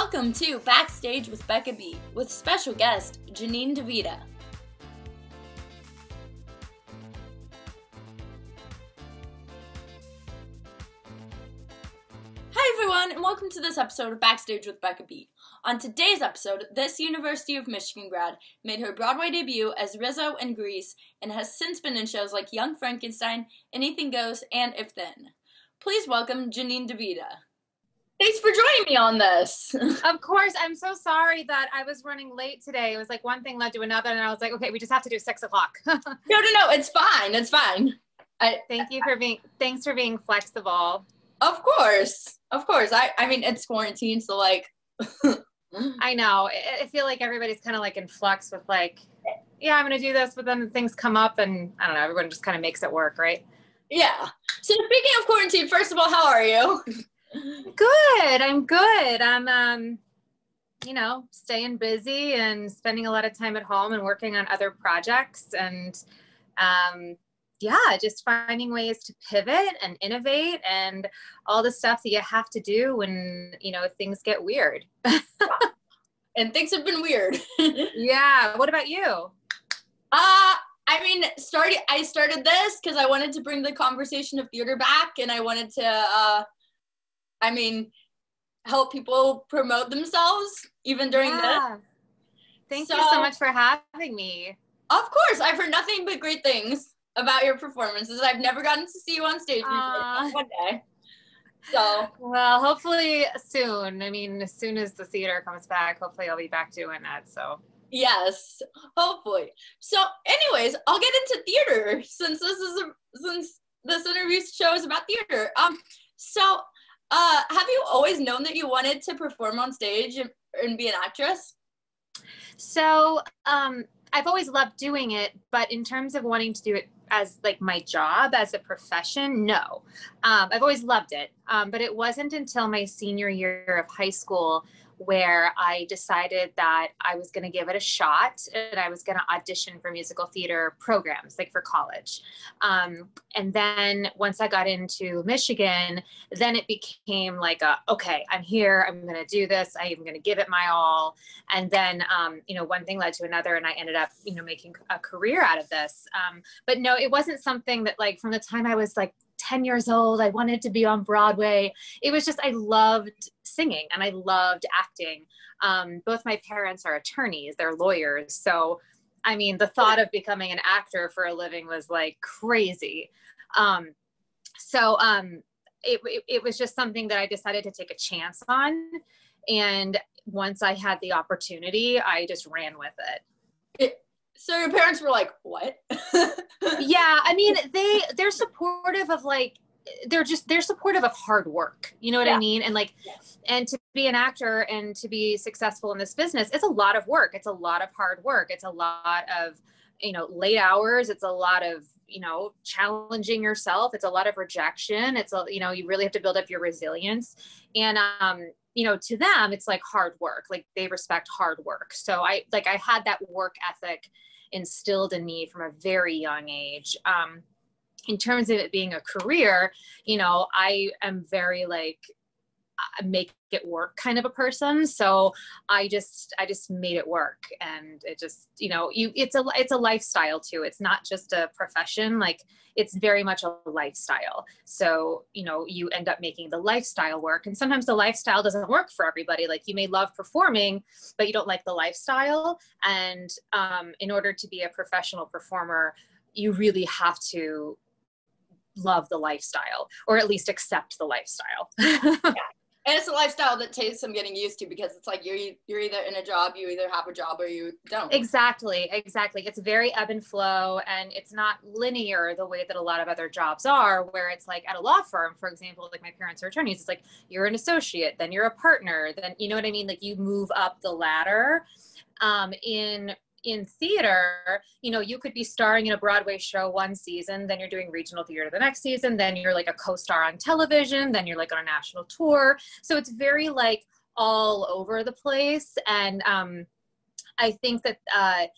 Welcome to Backstage with Becca B, with special guest Janine DiVita. Hi everyone, and welcome to this episode of Backstage with Becca B. On today's episode, this University of Michigan grad made her Broadway debut as Rizzo in Grease, and has since been in shows like Young Frankenstein, Anything Goes, and If Then. Please welcome Janine DiVita. Thanks for joining me on this. Of course. I'm so sorry that I was running late today. It was like one thing led to another, and I was like, okay, we just have to do 6 o'clock. No, it's fine. It's fine. Thanks for being flexible. Of course. Of course. I mean, it's quarantine, so like. I know. I feel like everybody's kind of like in flux with like, yeah, I'm going to do this, but then things come up and I don't know, everyone just kind of makes it work, right? Yeah. So speaking of quarantine, first of all, how are you? Good. I'm good. I'm, you know, staying busy and spending a lot of time at home and working on other projects and, yeah, just finding ways to pivot and innovate and all the stuff that you have to do when, you know, things get weird. And things have been weird. Yeah. What about you? I started this because I wanted to bring the conversation of theater back, and I wanted to, help people promote themselves even during this. Thank you so much for having me. Of course. I've heard nothing but great things about your performances. I've never gotten to see you on stage before. One day. So. Well, hopefully soon. I mean, as soon as the theater comes back, hopefully I'll be back doing that, so. Yes, hopefully. So anyways, I'll get into theater since this interview show is about theater. Have you always known that you wanted to perform on stage and be an actress? So, I've always loved doing it, but in terms of wanting to do it as like my job, as a profession, no. I've always loved it, but it wasn't until my senior year of high school where I decided that I was going to give it a shot and I was going to audition for musical theater programs, like for college. And then once I got into Michigan, then it became like, okay, I'm here, I'm going to do this, I am going to give it my all. And then, you know, one thing led to another and I ended up, you know, making a career out of this. But no, it wasn't something that like from the time I was like 10 years old, I wanted to be on Broadway. It was just, I loved singing and I loved acting. Both my parents are attorneys, they're lawyers. So, I mean, the thought of becoming an actor for a living was like crazy. It was just something that I decided to take a chance on. And once I had the opportunity, I just ran with it. So your parents were like, what? Yeah, I mean, they're supportive of like, they're supportive of hard work. You know what I mean? And like, and to be an actor and to be successful in this business, it's a lot of work. It's a lot of hard work. It's a lot of, you know, late hours. It's a lot of, you know, challenging yourself. It's a lot of rejection. It's a, you know, you really have to build up your resilience. And, you know, to them, it's like hard work, like they respect hard work. So I had that work ethic instilled in me from a very young age. In terms of it being a career, you know, I am very like make it work kind of a person. So I just made it work. And it just, you know, it's a lifestyle too. It's not just a profession, like it's very much a lifestyle. So, you know, you end up making the lifestyle work, and sometimes the lifestyle doesn't work for everybody. Like you may love performing, but you don't like the lifestyle. And, in order to be a professional performer, you really have to love the lifestyle, or at least accept the lifestyle. Yeah. And it's a lifestyle that takes some getting used to, because it's like you're either in a job, you either have a job or you don't. Exactly. It's very ebb and flow, and it's not linear the way that a lot of other jobs are, where it's like at a law firm, for example, like my parents are attorneys, it's like you're an associate, then you're a partner, then you know what I mean? Like you move up the ladder. In theater, you know, you could be starring in a Broadway show one season, then you're doing regional theater the next season, then you're like a co-star on television, then you're like on a national tour. So it's very like all over the place. And I think that,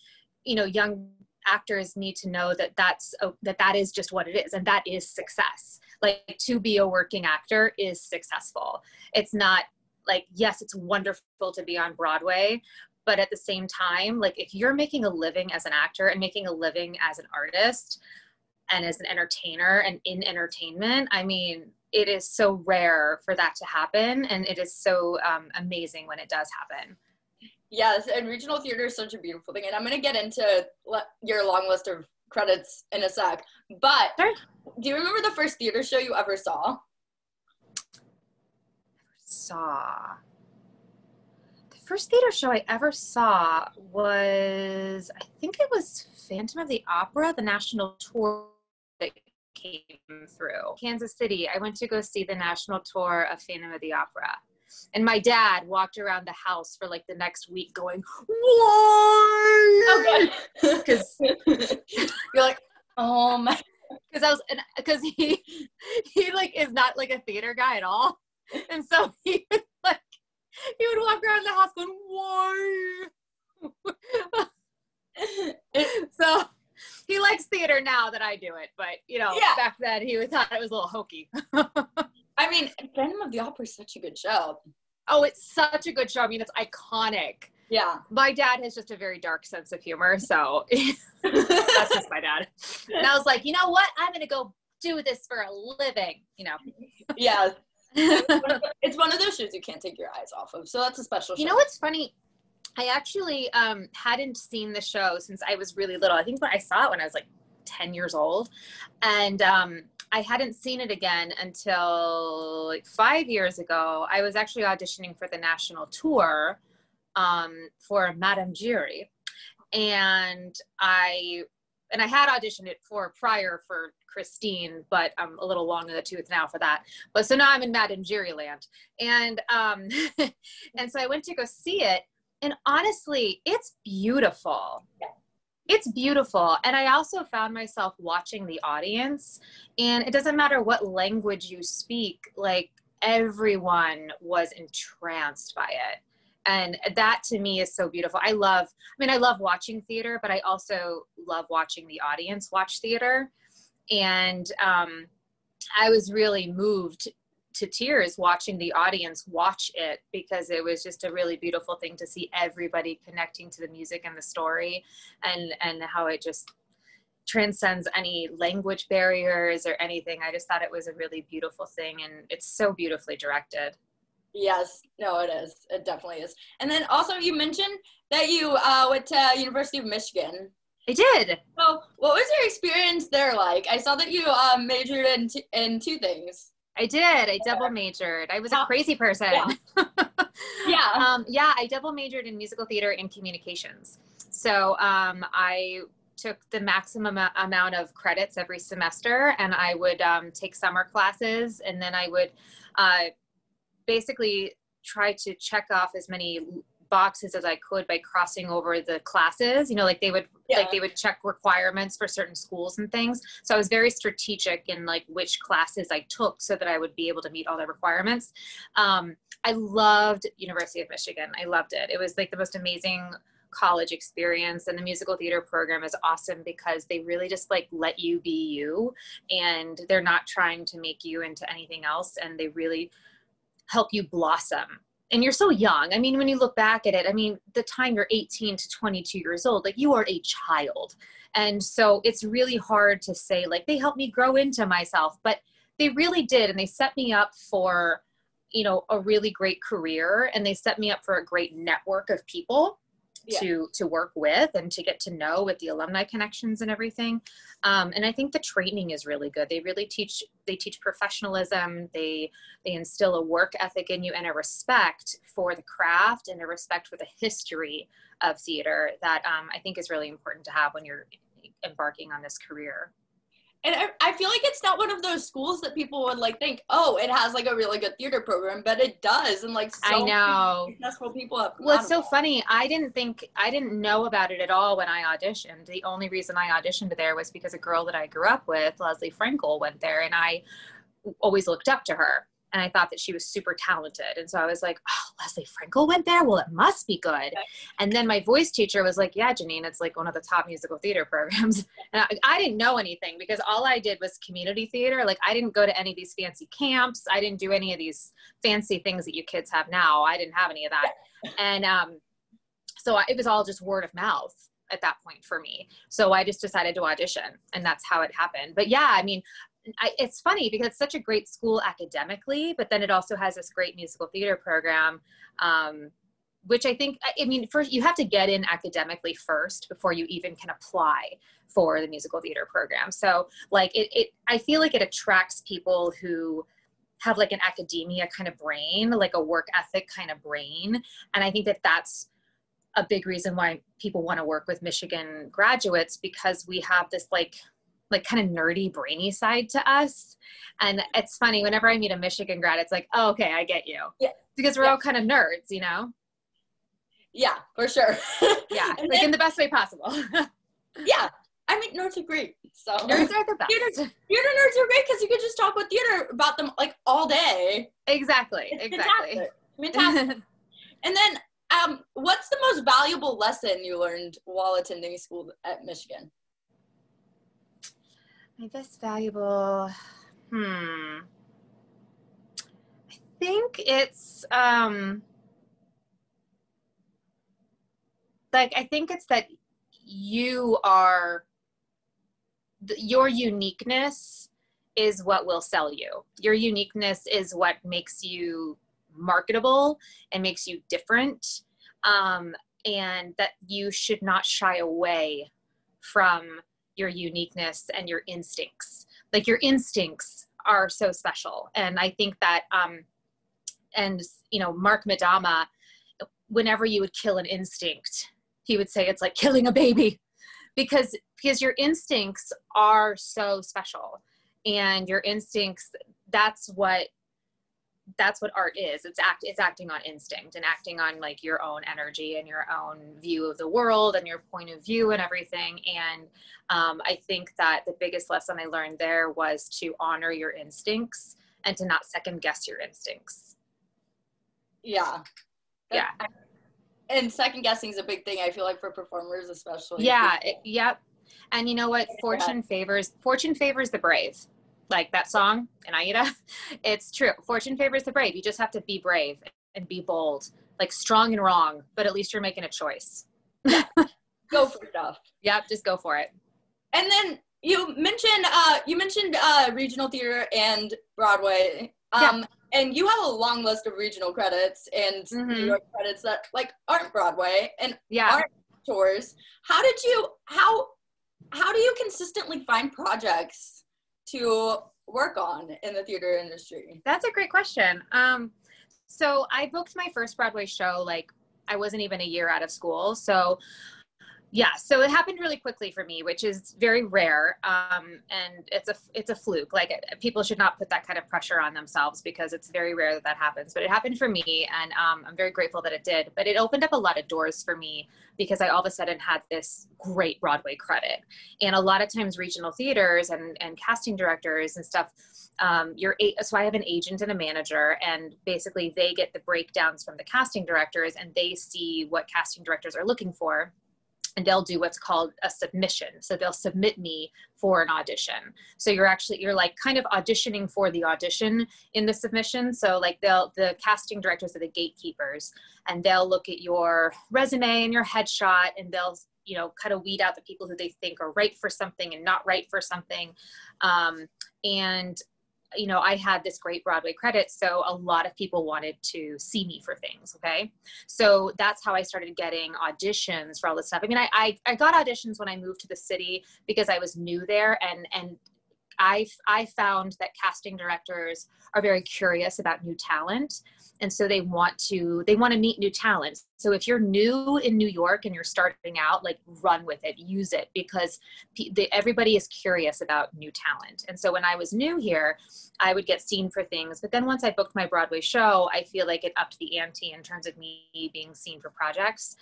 you know, young actors need to know that that is just what it is. And that is success. Like to be a working actor is successful. It's not like, yes, it's wonderful to be on Broadway, but at the same time, like, if you're making a living as an actor and making a living as an artist and as an entertainer and in entertainment, I mean, it is so rare for that to happen. And it is so amazing when it does happen. Yes, and regional theater is such a beautiful thing. And I'm going to get into your long list of credits in a sec. But sure. Do you remember the first theater show you ever saw? The first theater show I ever saw was, I think it was Phantom of the Opera, the national tour that came through. Kansas City, I went to go see the national tour of Phantom of the Opera. And my dad walked around the house for like the next week going, why? Because you're like, oh my. Because he like is not like a theater guy at all. And so he would walk around the house going, why? So he likes theater now that I do it. But, you know, yeah. Back then he thought it was a little hokey. I mean, Phantom of the Opera is such a good show. Oh, it's such a good show. I mean, it's iconic. Yeah. My dad has just a very dark sense of humor, so that's just my dad. And I was like, you know what? I'm going to go do this for a living, you know. Yeah. It's one of those shows you can't take your eyes off of, so that's a special show. You know what's funny? I actually hadn't seen the show since I was really little. I think I saw it when I was like 10 years old. And I hadn't seen it again until like 5 years ago. I was actually auditioning for the national tour for Madame Giry, and I had auditioned it for Christine, but I'm a little long in the tooth now for that. But so now I'm in Madame Giry land, and and so I went to go see it, and honestly, it's beautiful. Yeah. It's beautiful. And I also found myself watching the audience, and it doesn't matter what language you speak, like everyone was entranced by it. And that to me is so beautiful. I love watching theater, but I also love watching the audience watch theater. And I was really moved to tears watching the audience watch it, because it was just a really beautiful thing to see everybody connecting to the music and the story, and how it just transcends any language barriers or anything. I just thought it was a really beautiful thing, and it's so beautifully directed. Yes, no, it is. It definitely is. And then also you mentioned that you went to University of Michigan. I did. So what was your experience there like? I saw that you majored in two things. I did. I double majored. I was a crazy person. Yeah. Yeah. I double majored in musical theater and communications. So I took the maximum amount of credits every semester, and I would take summer classes, and then I would basically try to check off as many boxes as I could by crossing over the classes, you know, like they would check requirements for certain schools and things. So I was very strategic in like which classes I took so that I would be able to meet all the requirements. I loved University of Michigan. I loved it. It was like the most amazing college experience, and the musical theater program is awesome because they really just like let you be you, and they're not trying to make you into anything else, and they really help you blossom. And you're so young. I mean, when you look back at it, I mean, the time you're 18 to 22 years old, like you are a child. And so it's really hard to say like, they helped me grow into myself, but they really did. And they set me up for, you know, a really great career, and they set me up for a great network of people to work with and to get to know, with the alumni connections and everything. And I think the training is really good. They really teach professionalism. They instill a work ethic in you, and a respect for the craft, and a respect for the history of theater that I think is really important to have when you're embarking on this career. And I feel like it's not one of those schools that people would like think, oh, it has like a really good theater program, but it does. And like, so I know many successful people have. Well, it's so funny. I didn't know about it at all when I auditioned. The only reason I auditioned there was because a girl that I grew up with, Leslie Frankel, went there, and I always looked up to her. And I thought that she was super talented. And so I was like, oh, Leslie Frankel went there? Well, it must be good. And then my voice teacher was like, yeah, Janine, it's like one of the top musical theater programs. And I didn't know anything because all I did was community theater. Like, I didn't go to any of these fancy camps. I didn't do any of these fancy things that you kids have now. I didn't have any of that. And so it was all just word of mouth at that point for me. So I just decided to audition, and that's how it happened. But yeah, I mean, it's funny because it's such a great school academically, but then it also has this great musical theater program, which I think, I mean, first you have to get in academically first before you even can apply for the musical theater program. So like I feel like it attracts people who have like an academia kind of brain, like a work ethic kind of brain. And I think that that's a big reason why people want to work with Michigan graduates, because we have this like kind of nerdy, brainy side to us. And it's funny, whenever I meet a Michigan grad, it's like, oh, okay, I get you. Yeah. Because we're all kind of nerds, you know? Yeah, for sure. Yeah, and like in the best way possible. Yeah, I mean, nerds are great. So nerds are the best. Theater nerds are great because you could just talk with theater about them like all day. Exactly, exactly. Fantastic. And then what's the most valuable lesson you learned while attending school at Michigan? My best valuable, I think it's, I think it's that you are, your uniqueness is what will sell you. Your uniqueness is what makes you marketable and makes you different, and that you should not shy away from your uniqueness and your instincts. Like, your instincts are so special. And I think that, and you know, Mark Madama, whenever you would kill an instinct, he would say it's like killing a baby, because your instincts are so special, and your instincts, that's what art is. It's acting on instinct and acting on like your own energy and your own view of the world and your point of view and everything. And I think that the biggest lesson I learned there was to honor your instincts and to not second guess your instincts. Yeah. Yeah. And second guessing is a big thing, I feel like, for performers especially. Yeah. Yep. And you know what? Fortune favors the brave. Like that song in Aida, it's true. Fortune favors the brave. You just have to be brave and be bold, like strong and wrong, but at least you're making a choice. Yeah. Go for stuff. Yep, just go for it. And then you mentioned regional theater and Broadway. And you have a long list of regional credits and New York credits that like aren't Broadway and aren't tours. How do you consistently find projects to work on in the theater industry? That's a great question. So I booked my first Broadway show, like I wasn't even a year out of school. So yeah, so it happened really quickly for me, which is very rare. And it's a fluke. Like, people should not put that kind of pressure on themselves, because it's very rare that that happens, but it happened for me. And I'm very grateful that it did, but it opened up a lot of doors for me, because I all of a sudden had this great Broadway credit. And a lot of times regional theaters and casting directors and stuff, so I have an agent and a manager, and basically they get the breakdowns from the casting directors, and they see what casting directors are looking for. And they'll do what's called a submission. So they'll submit me for an audition. So you're like kind of auditioning for the audition in the submission. So like the casting directors are the gatekeepers, and they'll look at your resume and your headshot, and they'll, you know, kind of weed out the people who they think are right for something and not right for something. And you know, I had this great Broadway credit, so a lot of people wanted to see me for things, okay? So that's how I started getting auditions for all this stuff. I mean, I got auditions when I moved to the city, because I was new there, and I found that casting directors are very curious about new talent. And so they want to meet new talent. So if you're new in New York and you're starting out, like, run with it, use it, because everybody is curious about new talent. And so when I was new here, I would get seen for things. But then once I booked my Broadway show, I feel like it upped the ante in terms of me being seen for projects.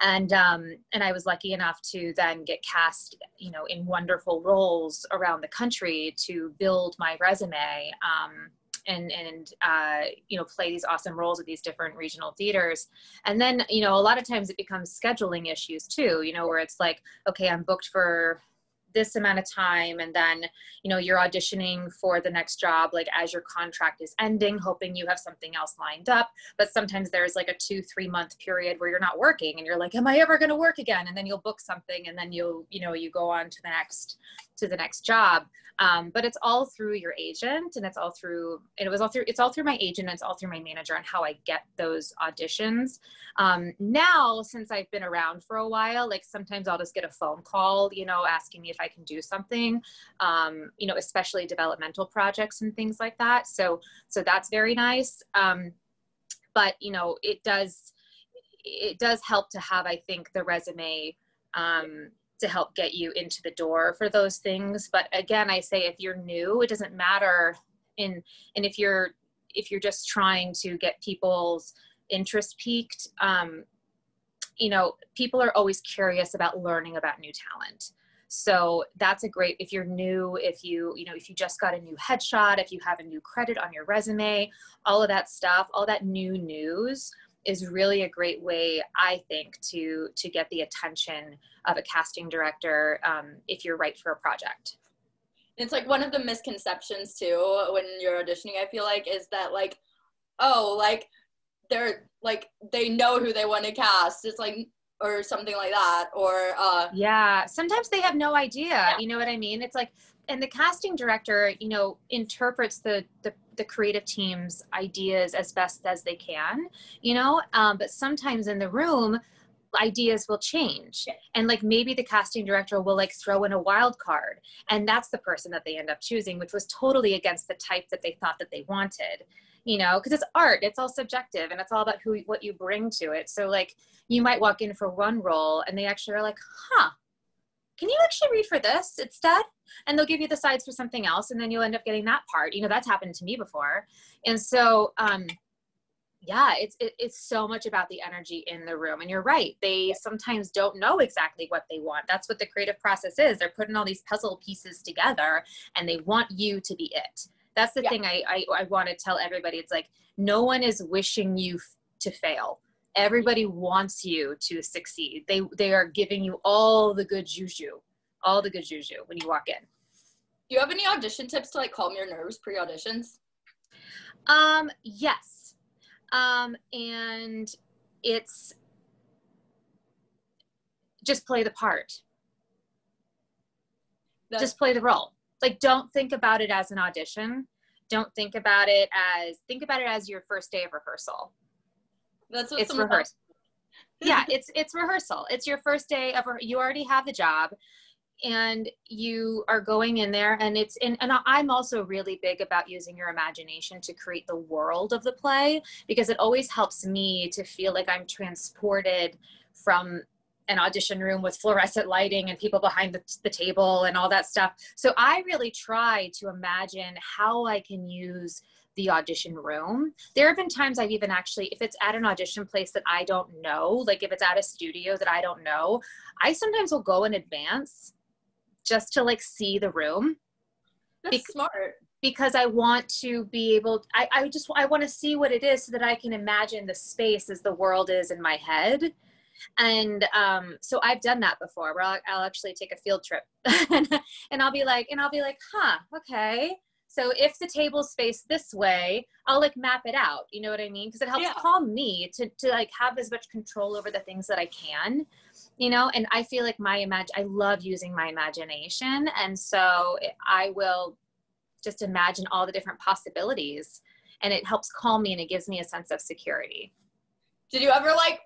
And I was lucky enough to then get cast, you know, in wonderful roles around the country to build my resume. and play these awesome roles at these different regional theaters. And then, you know, a lot of times it becomes scheduling issues too, you know, where it's like, okay, I'm booked for this amount of time, and then, you know, you're auditioning for the next job, like as your contract is ending, hoping you have something else lined up. But sometimes there's like a 2-3 month period where you're not working, and you're like, am I ever going to work again? And then you'll book something, and then you'll, you know, you go on to the next job. But it's all through your agent, and it's all through my agent, and it's all through my manager on how I get those auditions. Now, since I've been around for a while, like sometimes I'll just get a phone call, you know, asking me if I can do something, you know, especially developmental projects and things like that. So that's very nice. But you know, it does help to have, I think, the resume, to help get you into the door for those things. But again, I say, if you're new, it doesn't matter. And if you're just trying to get people's interest piqued, you know, people are always curious about learning about new talent. So that's a great, if you're new, if you just got a new headshot, if you have a new credit on your resume, all of that stuff, all that new news is really a great way, I think, to get the attention of a casting director, if you're right for a project. It's like one of the misconceptions too when you're auditioning, I feel like, is that like, oh, like they're like, they know who they want to cast. It's like, or something like that, or yeah, sometimes they have no idea, yeah. You know what I mean? It's like, and the casting director, you know, interprets the creative team's ideas as best as they can, you know, but sometimes in the room, ideas will change, yeah. And like maybe the casting director will like throw in a wild card, and that's the person that they end up choosing, which was totally against the type that they thought that they wanted. You know, because it's art, it's all subjective, and it's all about what you bring to it. So like, you might walk in for one role, and they actually are like, huh, can you actually read for this instead? And they'll give you the sides for something else, and then you'll end up getting that part. You know, that's happened to me before. And so, yeah, it's so much about the energy in the room. And you're right, they sometimes don't know exactly what they want. That's what the creative process is. They're putting all these puzzle pieces together, and they want you to be it. That's the thing I want to tell everybody. It's like, no one is wishing you to fail. Everybody wants you to succeed. They are giving you all the good juju when you walk in. Do you have any audition tips to like calm your nerves pre-auditions? Yes. And it's just play the part. Just play the role. Like, don't think about it as an audition. Don't think about it as your first day of rehearsal. That's what it's rehearsal. Yeah, it's rehearsal. It's your first day of, you already have the job, and you are going in there, and and I'm also really big about using your imagination to create the world of the play, because it always helps me to feel like I'm transported from an audition room with fluorescent lighting and people behind the table and all that stuff. So I really try to imagine how I can use the audition room. There have been times I've even actually, if it's at an audition place that I don't know, like if it's at a studio that I don't know, I sometimes will go in advance just to like see the room. That's smart. Because I want to be able, I want to see what it is so that I can imagine the space as the world is in my head. And so I've done that before, where I'll actually take a field trip and I'll be like, huh, okay. So if the table's faced this way, I'll like map it out. You know what I mean? Because it helps calm me to like have as much control over the things that I can, you know? And I feel like I love using my imagination. And so I will just imagine all the different possibilities, and it helps calm me, and it gives me a sense of security. Did you ever like,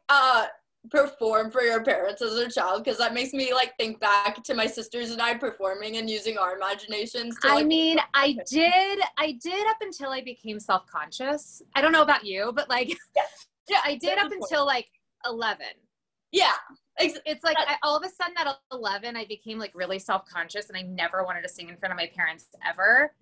perform for your parents as a child? Because that makes me like think back to my sisters and I performing and using our imaginations to, like, I mean, I did up until I became self-conscious. I don't know about you, but like yeah, I did up until like 11. Yeah, it's like all of a sudden at 11 I became like really self-conscious, and I never wanted to sing in front of my parents ever.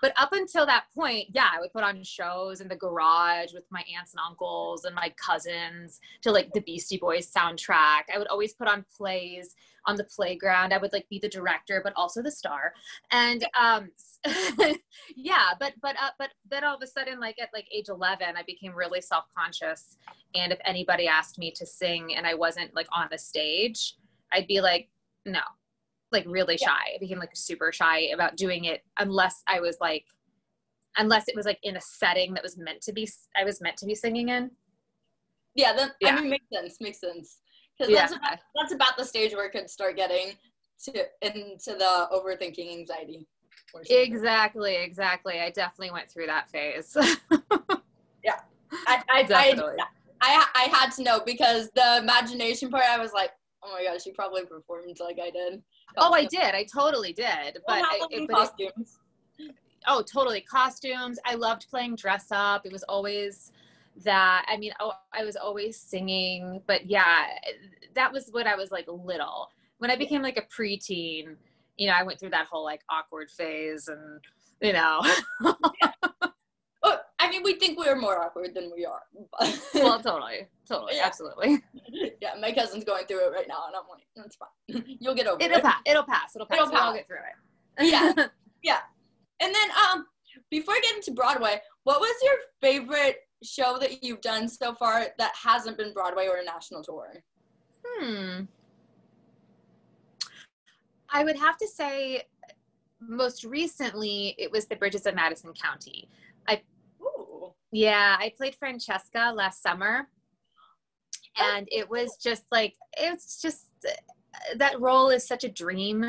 But up until that point, yeah, I would put on shows in the garage with my aunts and uncles and my cousins to like the Beastie Boys soundtrack. I would always put on plays on the playground. I would like be the director, but also the star. And yeah, but then all of a sudden, like at like age 11, I became really self-conscious. And if anybody asked me to sing and I wasn't like on a stage, I'd be like, no. Like really shy. Yeah. I became like super shy about doing it unless I was like, unless it was like in a setting that was meant to be, I was meant to be singing in. Yeah, that, yeah. I mean, makes sense, makes sense. Because yeah. That's about the stage where kids start getting to, into the overthinking anxiety. Exactly, exactly. I definitely went through that phase. Yeah. I had to know because the imagination part, I was like, oh my gosh, you probably performed like I did. Oh, I did. I totally did. But, costumes. Oh, totally. Costumes. I loved playing dress up. It was always that. I mean, oh, I was always singing. But yeah, that was when I was like little. When I became like a preteen, you know, I went through that whole like awkward phase and, you know. Yeah. Well, I mean, we think we are more awkward than we are. But well, totally. Totally. Yeah. Absolutely. Yeah, my cousin's going through it right now, and I'm like, that's fine. You'll get over it. It'll pass. I'll get through it. Yeah. Yeah. And then before getting to Broadway, what was your favorite show that you've done so far that hasn't been Broadway or a national tour? I would have to say most recently it was the Bridges of Madison County. I played Francesca last summer, and it was just like, it's just, that role is such a dream.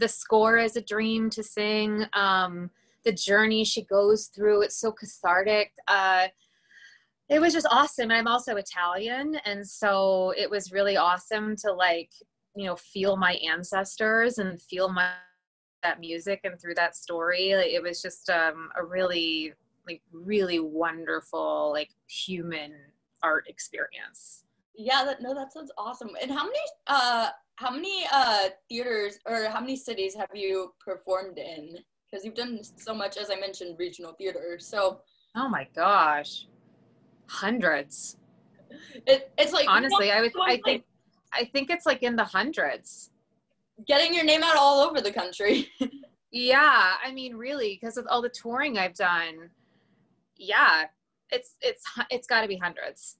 The score is a dream to sing. The journey she goes through, it's so cathartic. It was just awesome. I'm also Italian, and so it was really awesome to like, you know, feel my ancestors and feel my that music and through that story. Like, it was just a really, like really wonderful, like human art experience. Yeah, that sounds awesome. And how many theaters or how many cities have you performed in? Because you've done so much, as I mentioned, regional theater. So. Oh my gosh, hundreds. It's like honestly, I think it's like in the hundreds. Getting your name out all over the country. Yeah, I mean, really, because with all the touring I've done. Yeah, it's got to be hundreds.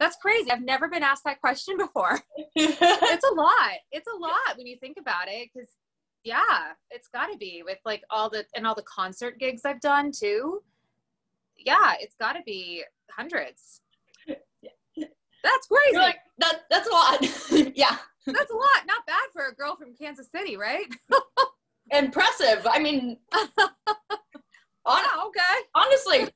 That's crazy. I've never been asked that question before. It's a lot. It's a lot when you think about it, because yeah, it's got to be with like all the concert gigs I've done too. Yeah, it's got to be hundreds. That's crazy. You're like, that's a lot. Yeah, that's a lot. Not bad for a girl from Kansas City, right? Impressive. I mean. Oh, okay. Honestly,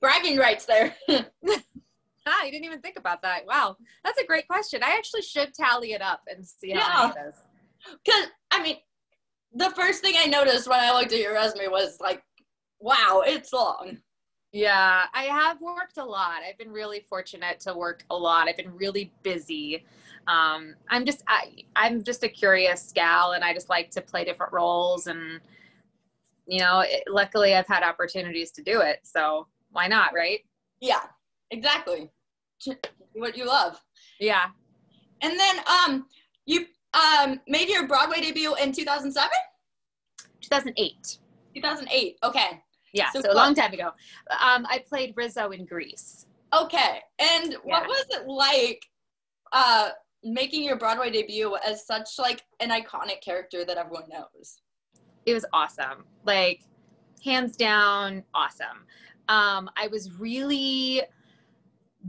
bragging rights there. You didn't even think about that. Wow. That's a great question. I actually should tally it up and see how it is. Because, I mean, the first thing I noticed when I looked at your resume was like, wow, it's long. Yeah, I have worked a lot. I've been really fortunate to work a lot. I've been really busy. I'm just a curious gal, and I just like to play different roles and, you know, luckily I've had opportunities to do it, so why not, right? Yeah, exactly. What you love. Yeah. And then you made your Broadway debut in 2007? 2008. 2008, okay. Yeah, so a long time ago. I played Rizzo in Grease. Okay, and what was it like making your Broadway debut as such like an iconic character that everyone knows? It was awesome, like hands down awesome. I was really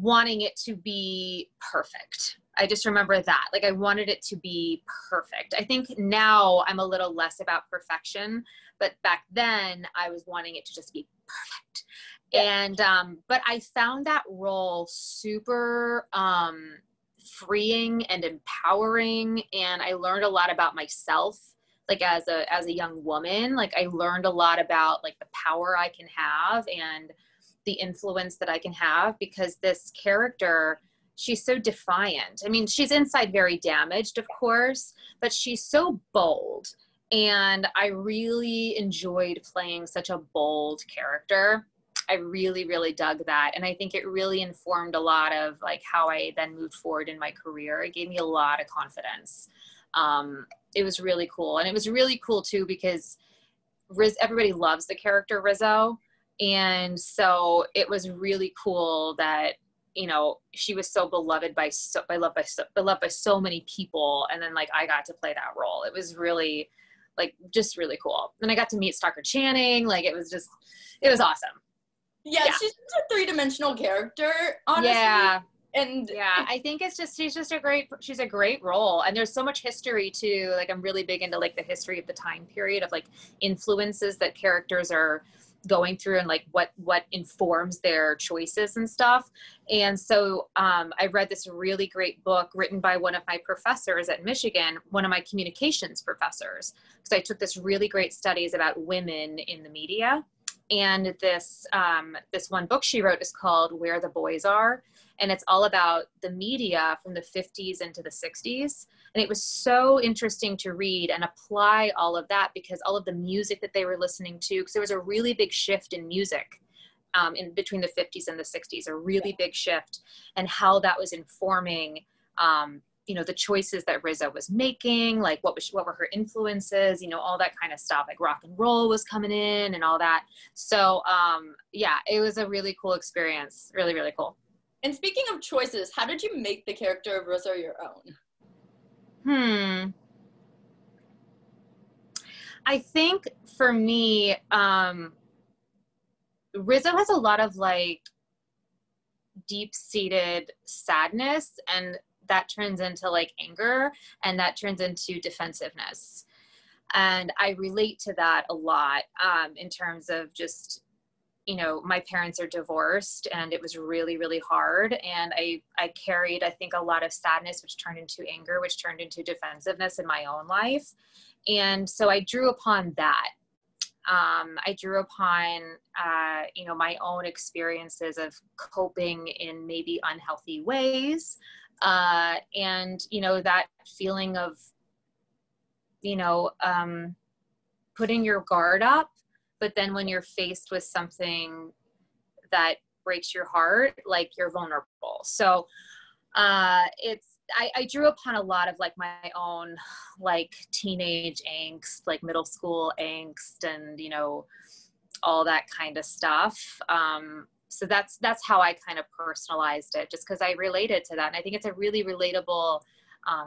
wanting it to be perfect. I just remember that, like I wanted it to be perfect. I think now I'm a little less about perfection, but back then I was wanting it to just be perfect. Yeah. And, but I found that role super freeing and empowering, and I learned a lot about myself. Like as a young woman, like I learned a lot about like the power I can have and the influence that I can have, because this character, she's so defiant. I mean, she's inside very damaged, of course, but she's so bold And I really enjoyed playing such a bold character. I really, really dug that. And I think it really informed a lot of like how I then moved forward in my career. It gave me a lot of confidence. It was really cool. And it was really cool too, because everybody loves the character Rizzo. And so it was really cool that, you know, she was so beloved by so many people. And then like, I got to play that role. It was really like, just really cool. Then I got to meet Stockard Channing. Like it was awesome. Yeah, she's just a three-dimensional character, honestly. Yeah. And yeah, I think it's just, she's a great role. And there's so much history too. Like I'm really big into like the history of the time period of like influences that characters are going through and like what informs their choices and stuff. And so I read this really great book written by one of my professors at Michigan, one of my communications professors. So I took this really great studies about women in the media. And this, this one book she wrote is called Where the Boys Are. And it's all about the media from the 50s into the 60s. And it was so interesting to read and apply all of that because all of the music that they were listening to, because there was a really big shift in music in between the 50s and the 60s, a really big shift, and how that was informing, you know, the choices that Rizzo was making, like what were her influences, you know, all that kind of stuff, like rock and roll was coming in and all that. So yeah, it was a really cool experience. Really, really cool. And speaking of choices, how did you make the character of Rizzo your own? I think for me, Rizzo has a lot of like deep-seated sadness, and that turns into like anger, and that turns into defensiveness. And I relate to that a lot in terms of just, you know, my parents are divorced and it was really, really hard. And I carried, I think, a lot of sadness, which turned into anger, which turned into defensiveness in my own life. And so I drew upon that. I drew upon, you know, my own experiences of coping in maybe unhealthy ways. And, you know, that feeling of, you know, putting your guard up, but then when you're faced with something that breaks your heart, like you're vulnerable. So I drew upon a lot of like my own like teenage angst, like middle school angst, and, you know, all that kind of stuff. So that's how I kind of personalized it, just because I related to that. And I think it's a really relatable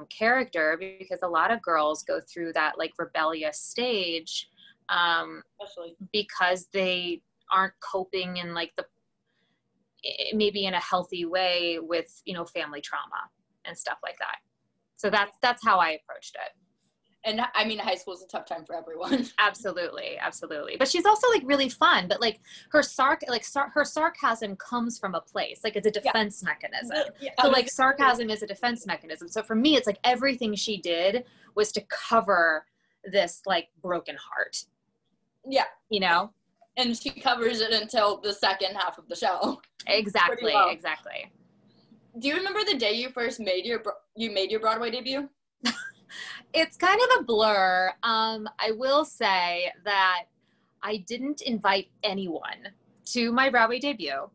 character, because a lot of girls go through that like rebellious stage because they aren't coping in like the, maybe in a healthy way with, you know, family trauma and stuff like that. So that's how I approached it. And I mean, high school is a tough time for everyone. Absolutely. Absolutely. But she's also like really fun, but like her sarcasm comes from a place, like it's a defense mechanism. Yeah. So like sarcasm is a defense mechanism. So for me, it's like everything she did was to cover this like broken heart. Yeah. You know? And she covers it until the second half of the show. Exactly. Well. Exactly. Do you remember the day you first made your Broadway debut? It's kind of a blur. I will say that I didn't invite anyone to my Broadway debut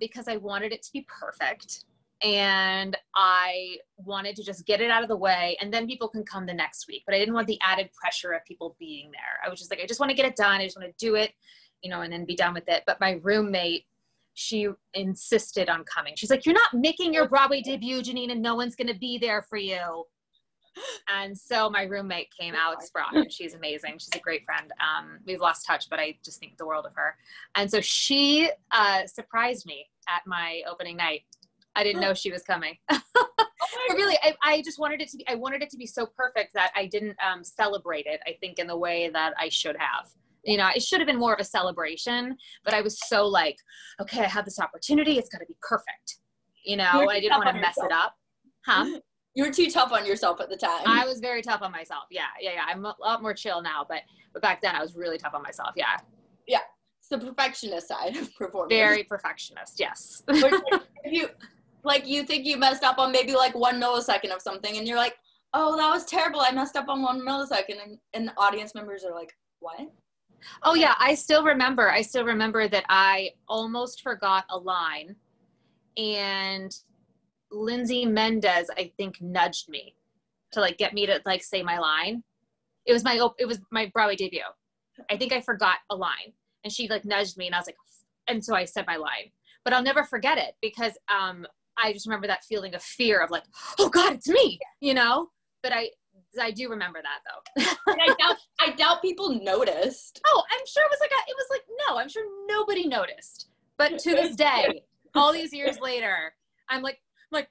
because I wanted it to be perfect, and I wanted to just get it out of the way, and then people can come the next week. But I didn't want the added pressure of people being there. I was just like, I just want to get it done. I just want to do it, you know, and then be done with it. But my roommate, she insisted on coming. She's like, you're not making your Broadway debut, Janine, and no one's going to be there for you. And so my roommate came, Alex Brock. She's amazing. She's a great friend. We've lost touch, but I just think the world of her. And so she surprised me at my opening night. I didn't know she was coming. But really, I just wanted it to be, I wanted it to be so perfect that I didn't celebrate it, I think, in the way that I should have. You know, it should have been more of a celebration, but I was so like, okay, I have this opportunity. It's got to be perfect. You know, I didn't want to mess it up. Huh? You were too tough on yourself at the time. I was very tough on myself. Yeah, yeah, yeah. I'm a lot more chill now, but back then I was really tough on myself. Yeah. Yeah. It's the perfectionist side of performance. Very perfectionist. Yes. If you, like, you think you messed up on maybe like 1 millisecond of something, and you're like, oh, that was terrible, I messed up on 1 millisecond. And the audience members are like, what? Oh yeah, I still remember that I almost forgot a line, and Lindsay Mendez, I think, nudged me to like get me to like say my line. It was my Broadway debut. I think I forgot a line, and she like nudged me, and I was like, and so I said my line. But I'll never forget it because I just remember that feeling of fear of like, oh God, it's me, you know? But I do remember that though. I doubt people noticed. Oh, I'm sure it was like, no, I'm sure nobody noticed. But to this day, all these years later, I'm like,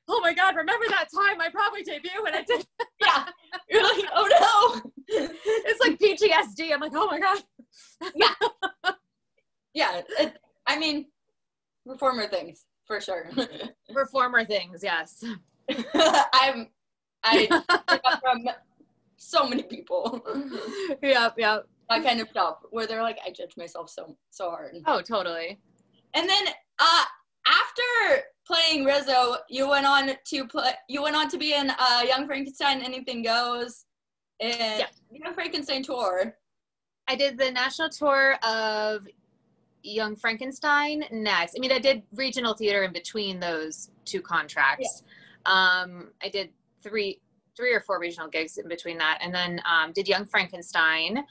oh my God, remember that time I probably debuted and I did. Yeah. You're like, oh no. It's like PTSD. I'm like, oh my God. Yeah. Yeah. I mean, performer things, for sure. Performer things, yes. I from so many people. Yep. That kind of stuff where they're like, I judge myself so hard. Oh, totally. And then after playing Rizzo, you went on to be in Young Frankenstein, Anything Goes, and yeah. Young Frankenstein tour. I did the national tour of Young Frankenstein next. I mean, I did regional theater in between those two contracts. Yeah. I did three or four regional gigs in between that, and then did Young Frankenstein,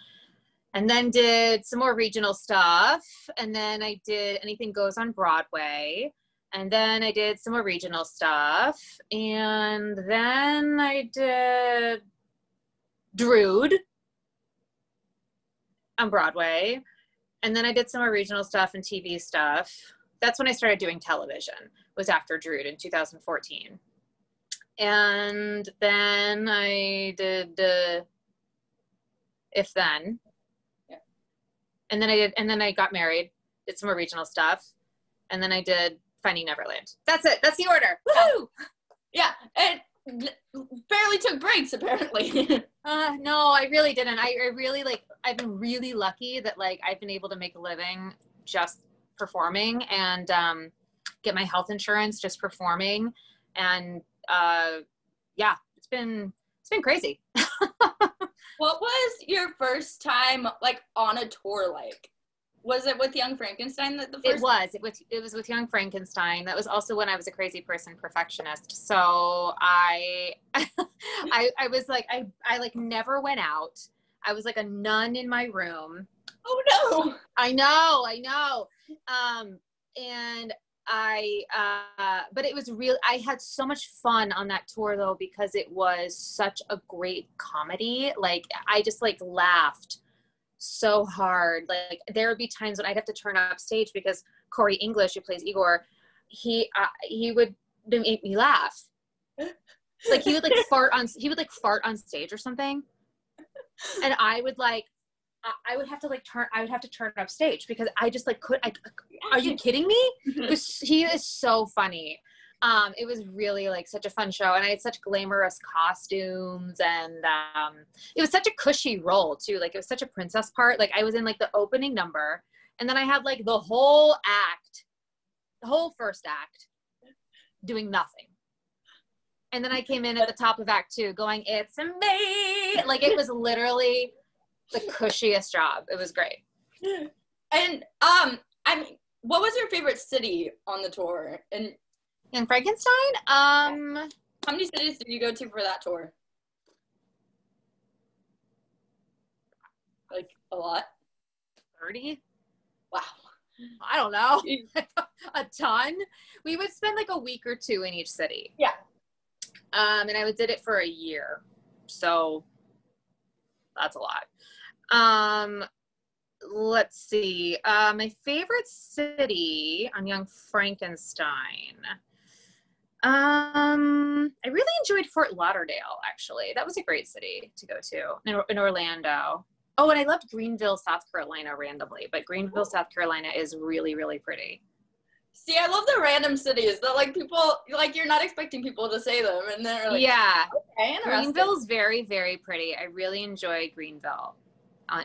and then did some more regional stuff, and then I did Anything Goes on Broadway, and then I did some more regional stuff, and then I did Drood on Broadway, and then I did some more regional stuff and TV stuff. That's when I started doing television, was after Drood in 2014. And then I did If Then. Yeah. And then I got married, did some more regional stuff, and then I did Finding Neverland. That's it. That's the order. Woohoo! Yeah. It barely took breaks, apparently. No, I really didn't. I've been really lucky that like I've been able to make a living just performing and get my health insurance just performing, and yeah, it's been crazy. What was your first time like on a tour like? Was it with Young Frankenstein that the first? It was with Young Frankenstein. That was also when I was a crazy person perfectionist. So I was like, I like never went out. I was like a nun in my room. Oh no. I know. And I, but it was real. I had so much fun on that tour though, because it was such a great comedy. Like I just like laughed so hard. Like there would be times when I'd have to turn up stage because Corey English, who plays Igor, he would make me laugh. Like he would like fart on stage or something. And I would have to turn up stage because I just like are you kidding me? He is so funny. It was really like such a fun show, and I had such glamorous costumes, and it was such a cushy role too. Like it was such a princess part. Like I was in like the opening number, and then I had like the whole act, the whole first act, doing nothing. And then I came in at the top of act 2 going, it's me. Like it was literally the cushiest job. It was great. And I mean, what was your favorite city on the tour? And in Frankenstein? How many cities did you go to for that tour? Like a lot? 30? Wow. I don't know. A ton. We would spend like a week or two in each city. Yeah. And I did it for a year. So that's a lot. Let's see. My favorite city on Young Frankenstein. I really enjoyed Fort Lauderdale, actually. That was a great city to go to in Orlando. Oh, and I loved Greenville, South Carolina randomly, but Greenville, South Carolina is really, really pretty. See, I love the random cities that like people, like you're not expecting people to say them, and they're like, yeah, okay, interesting. Greenville's very, very pretty. I really enjoy Greenville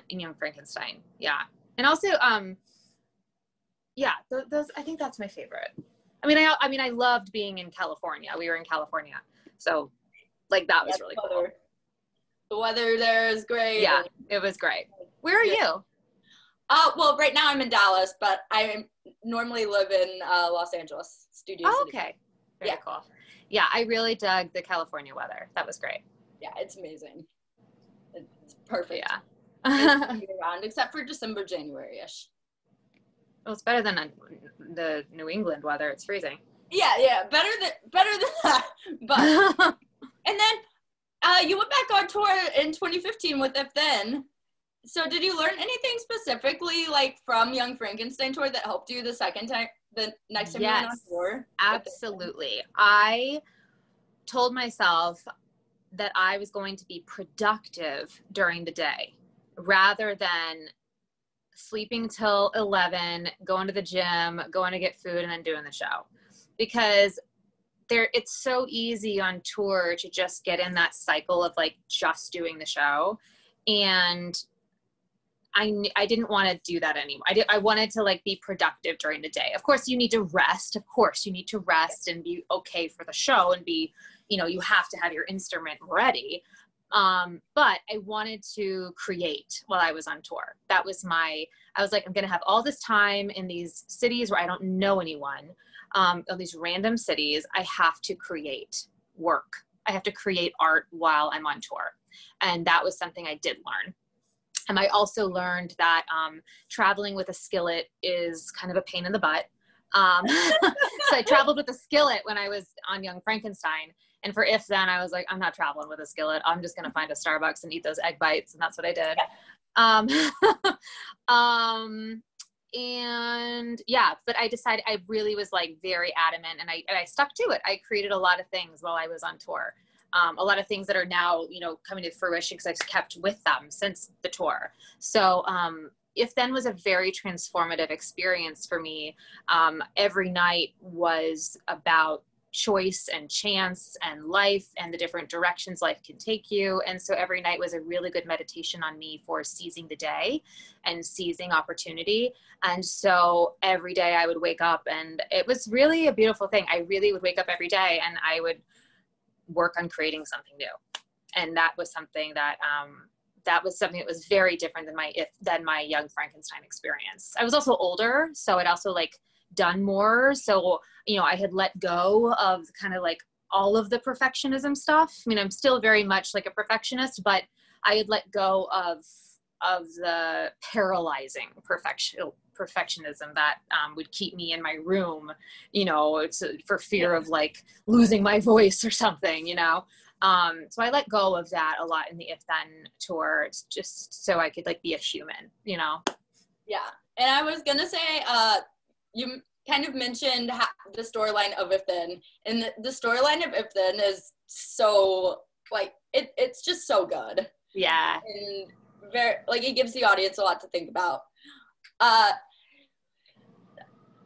in Young Frankenstein. Yeah. And also, yeah, those, I think that's my favorite. I mean, I loved being in California. We were in California. So like, that was really cool. The weather there is great. Yeah, it was great. Where are you? Well, right now I'm in Dallas, but I normally live in Los Angeles. Oh, okay. Very cool. Yeah, I really dug the California weather. That was great. Yeah, it's amazing. It's perfect. Yeah. Around, except for December, January-ish. Well, it's better than the New England weather. It's freezing. Yeah, yeah, better than that. But and then you went back on tour in 2015 with If Then. So did you learn anything specifically, like from Young Frankenstein tour, that helped you the second time, the next time you went on tour? Absolutely. I told myself that I was going to be productive during the day, rather than sleeping till 11, going to the gym, going to get food, and then doing the show. Because it's so easy on tour to just get in that cycle of like just doing the show. And I didn't want to do that anymore. I wanted to like be productive during the day. Of course you need to rest. Of course you need to rest and be okay for the show and be, you know, you have to have your instrument ready. But I wanted to create while I was on tour. That was I was like, I'm going to have all this time in these cities where I don't know anyone, of these random cities. I have to create work. I have to create art while I'm on tour. And that was something I did learn. And I also learned that, traveling with a skillet is kind of a pain in the butt. So I traveled with a skillet when I was on Young Frankenstein. And for If Then, I was like, I'm not traveling with a skillet. I'm just going to find a Starbucks and eat those egg bites. And that's what I did. And yeah, but I decided, I really was like very adamant, and I stuck to it. I created a lot of things while I was on tour. A lot of things that are now, you know, coming to fruition because I've kept with them since the tour. So, If Then was a very transformative experience for me. Every night was about choice and chance and life and the different directions life can take you. And so every night was a really good meditation on me for seizing the day and seizing opportunity. And so every day I would wake up, and it was really a beautiful thing. I really would wake up every day and I would work on creating something new. And that was something that, that was very different than my Young Frankenstein experience. I was also older, so I'd also like done more. So, you know, I had let go of kind of like all of the perfectionism stuff. I mean, I'm still very much like a perfectionist, but I had let go of the paralyzing perfectionism that would keep me in my room, you know, for fear of like losing my voice or something, you know? So I let go of that a lot in the If Then tour. It's just so I could like be a human, you know? Yeah. And I was going to say, you kind of mentioned the storyline of If Then, and the storyline of If Then is so like, it's just so good. Yeah. And very, like, it gives the audience a lot to think about.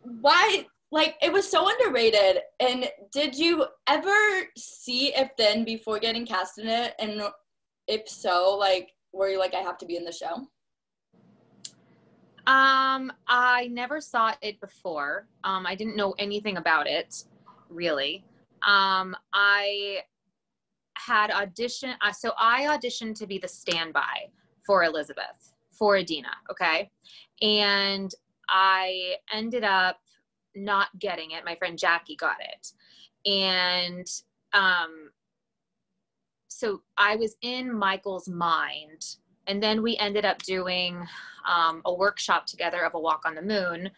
Why, like, it was so underrated. And did you ever see If Then before getting cast in it? And if so, like, were you like, I have to be in the show? I never saw it before. I didn't know anything about it, really. I had auditioned. So I auditioned to be the standby for Elizabeth, for Idina. Okay. And I ended up not getting it. My friend Jackie got it. And, so I was in Michael's mind, and then we ended up doing, a workshop together of A Walk on the Moon,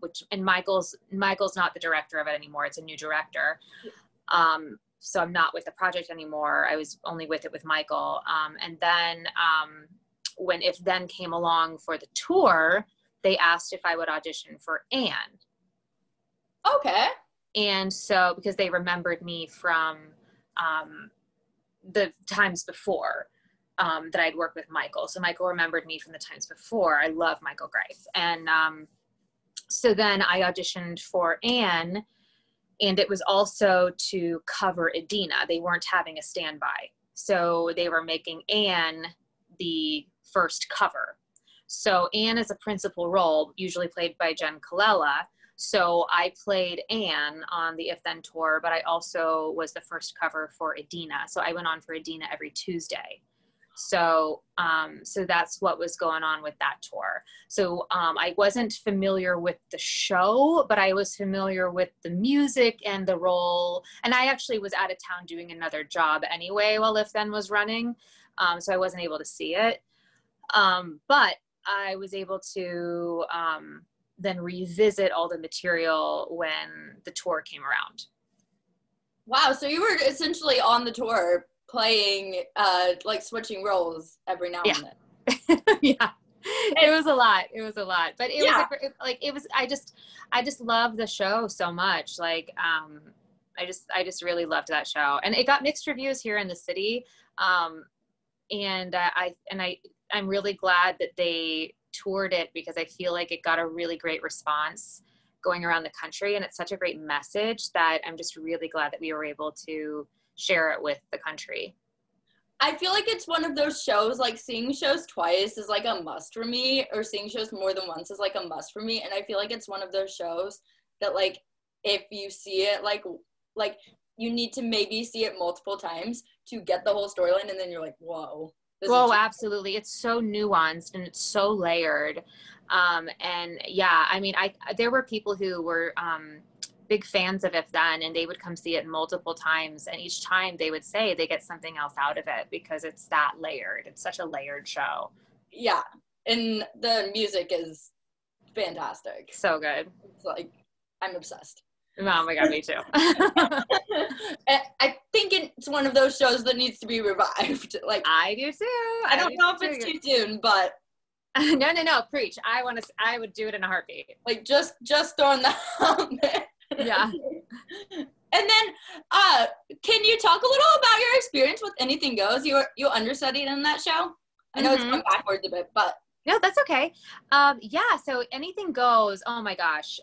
which, and Michael's not the director of it anymore. It's a new director. So I'm not with the project anymore. I was only with it with Michael. And then, when If Then came along for the tour, they asked if I would audition for Anne. Okay. And so, because they remembered me from the times before that I'd worked with Michael. So Michael remembered me from the times before. I love Michael Greif. And so then I auditioned for Anne, and it was also to cover Idina. They weren't having a standby. So they were making Anne the first cover. So Anne is a principal role, usually played by Jen Colella, So I played Anne on the If Then tour, but I also was the first cover for Idina. So I went on for Idina every Tuesday. So, so that's what was going on with that tour. So I wasn't familiar with the show, but I was familiar with the music and the role. And I actually was out of town doing another job anyway while If Then was running. So I wasn't able to see it. But I was able to then revisit all the material when the tour came around. Wow, so you were essentially on the tour playing, like switching roles every now and then. Yeah, it was a lot, it was a lot. But it was, like, it was, I just loved the show so much. Like, I just really loved that show. And it got mixed reviews here in the city. And I'm really glad that they toured it, because I feel like it got a really great response going around the country, and it's such a great message that I'm just really glad that we were able to share it with the country. I feel like it's one of those shows, like, seeing shows twice is like a must for me, or seeing shows more than once is like a must for me. And I feel like it's one of those shows that, like, if you see it, like you need to maybe see it multiple times to get the whole storyline, and then you're like, whoa. Whoa, absolutely. It's so nuanced and it's so layered. And yeah, I mean, there were people who were big fans of If Then, and they would come see it multiple times. And each time they would say they get something else out of it, because it's that layered. It's such a layered show. Yeah. And the music is fantastic. So good. It's like, I'm obsessed. Oh my God, me too. I think it's one of those shows that needs to be revived. Like, I do too. I don't know if it's too soon, but no, preach. I would do it in a heartbeat. Like, just throwing that out there. Yeah. And then, can you talk a little about your experience with Anything Goes? You understudied in that show. I know it's going backwards a bit, but no, that's okay. Yeah. So Anything Goes. Oh my gosh.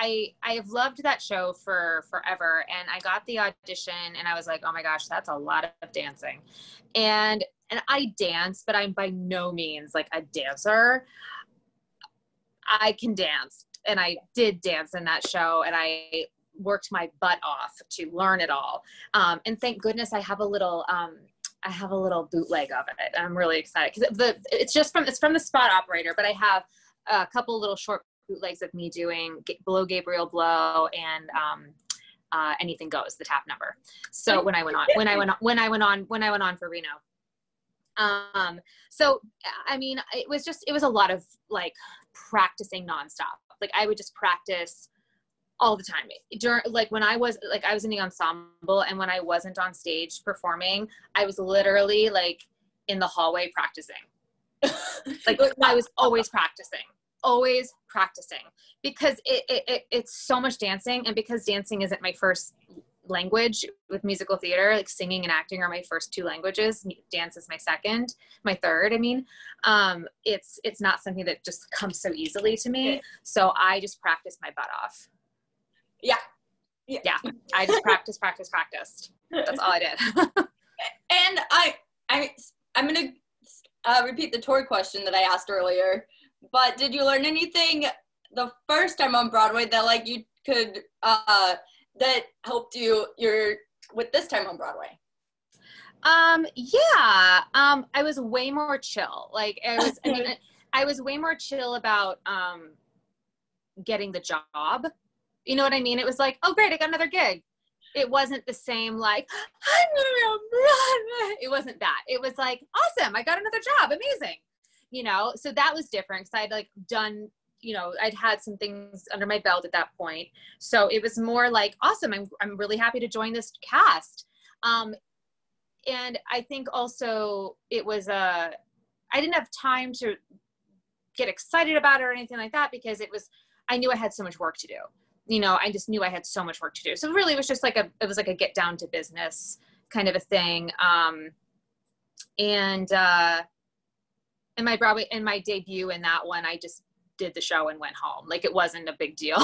I have loved that show for forever, and I got the audition and I was like, oh my gosh, that's a lot of dancing. And I dance, but I'm by no means like a dancer. I can dance, and I did dance in that show, and I worked my butt off to learn it all. And thank goodness I have a little bootleg of it. I'm really excited, because it's from the spot operator, but I have a couple little short bootlegs of me doing Blow Gabriel Blow and Anything Goes, the tap number. So when I went on for Reno. So I mean, it was a lot of like practicing nonstop. Like, I would just practice all the time. When I was in the ensemble, and when I wasn't on stage performing, I was literally like in the hallway practicing. Like, I was always practicing. Always practicing, because it's so much dancing, and because dancing isn't my first language with musical theater. Like, singing and acting are my first two languages. Dance is my third, I mean. It's not something that just comes so easily to me. So I just practiced my butt off. Yeah. I just practiced. That's all I did. And I'm gonna repeat the tour question that I asked earlier. But did you learn anything the first time on Broadway that, like, you could, that helped you with this time on Broadway? Yeah. I was way more chill. Like, I was way more chill about, getting the job. You know what I mean? It was like, oh great, I got another gig. It wasn't the same, like, I'm on Broadway. It wasn't that. It was like, awesome, I got another job. Amazing. You know, so that was different, because I'd like done, you know, I'd had some things under my belt at that point. So it was more like, awesome, I'm really happy to join this cast. And I think also it was I didn't have time to get excited about it or anything like that, because it was, I knew I had so much work to do. You know, I just knew I had so much work to do. So really it was just like it was like a get down to business kind of a thing. And my Broadway, in my debut in that one, I just did the show and went home. Like, it wasn't a big deal.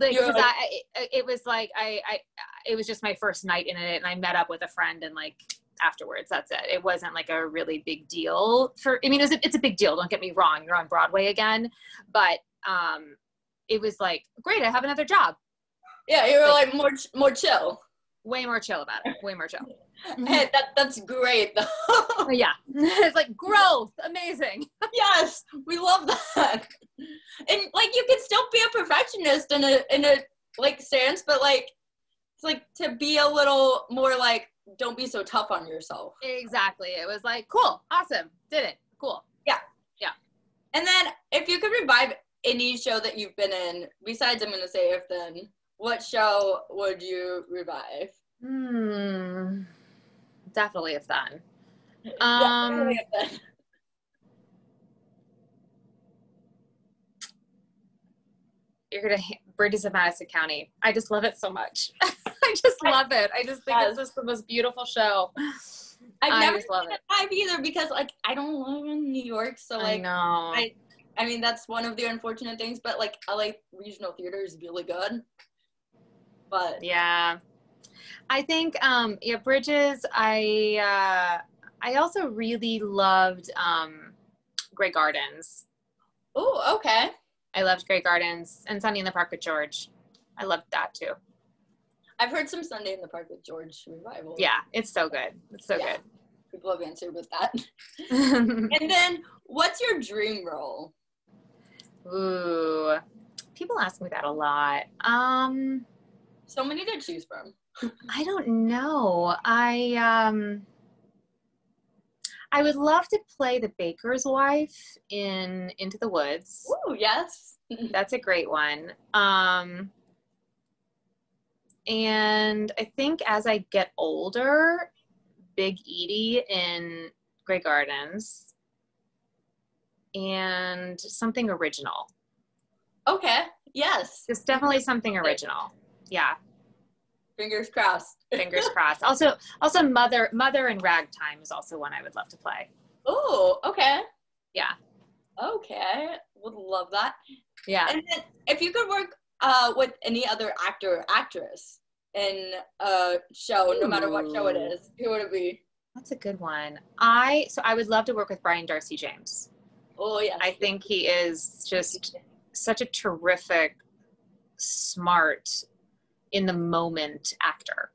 It was just my first night in it, and I met up with a friend, and like afterwards, that's it. It wasn't like a really big deal. I mean, it's a big deal. Don't get me wrong. You're on Broadway again, but it was like, great, I have another job. Yeah, you were like more chill. Way more chill about it. Way more chill. Hey, that's great though. Yeah. It's like growth. Amazing. Yes. We love that. And like, you can still be a perfectionist in a like sense, but like, it's like to be a little more like, don't be so tough on yourself. Exactly. It was like, cool. Awesome. Did it. Cool. Yeah. Yeah. And then if you could revive any show that you've been in, besides I'm going to say If Then, what show would you revive? Definitely If Then. Definitely If Then. You're going to hit Bridges of Madison County. I just love it so much. I just love it. I just think it's just the most beautiful show. I've never seen it live either, because like, I don't live in New York, so like, I know. I mean, that's one of the unfortunate things, but like LA regional theater is really good. But yeah, I think, yeah, Bridges, I also really loved, Grey Gardens. Oh, okay. I loved Grey Gardens and Sunday in the Park with George. I loved that too. I've heard some Sunday in the Park with George revival. Yeah, it's so good. It's so good. People have answered with that. And then what's your dream role? Ooh, people ask me that a lot. So many to choose from. I don't know. I would love to play the baker's wife in Into the Woods. Ooh, yes. That's a great one. And I think as I get older, Big Edie in Grey Gardens, and something original. Okay, yes. It's definitely something original, yeah. Fingers crossed. Fingers crossed. Also Mother in Ragtime is also one I would love to play. Oh, okay. Yeah. Okay, would love that. Yeah. And then if you could work with any other actor or actress in a show, no matter what show it is, who would it be? That's a good one. I would love to work with Brian Darcy James. Oh yeah. I think he is just such a terrific, smart, in the moment actor.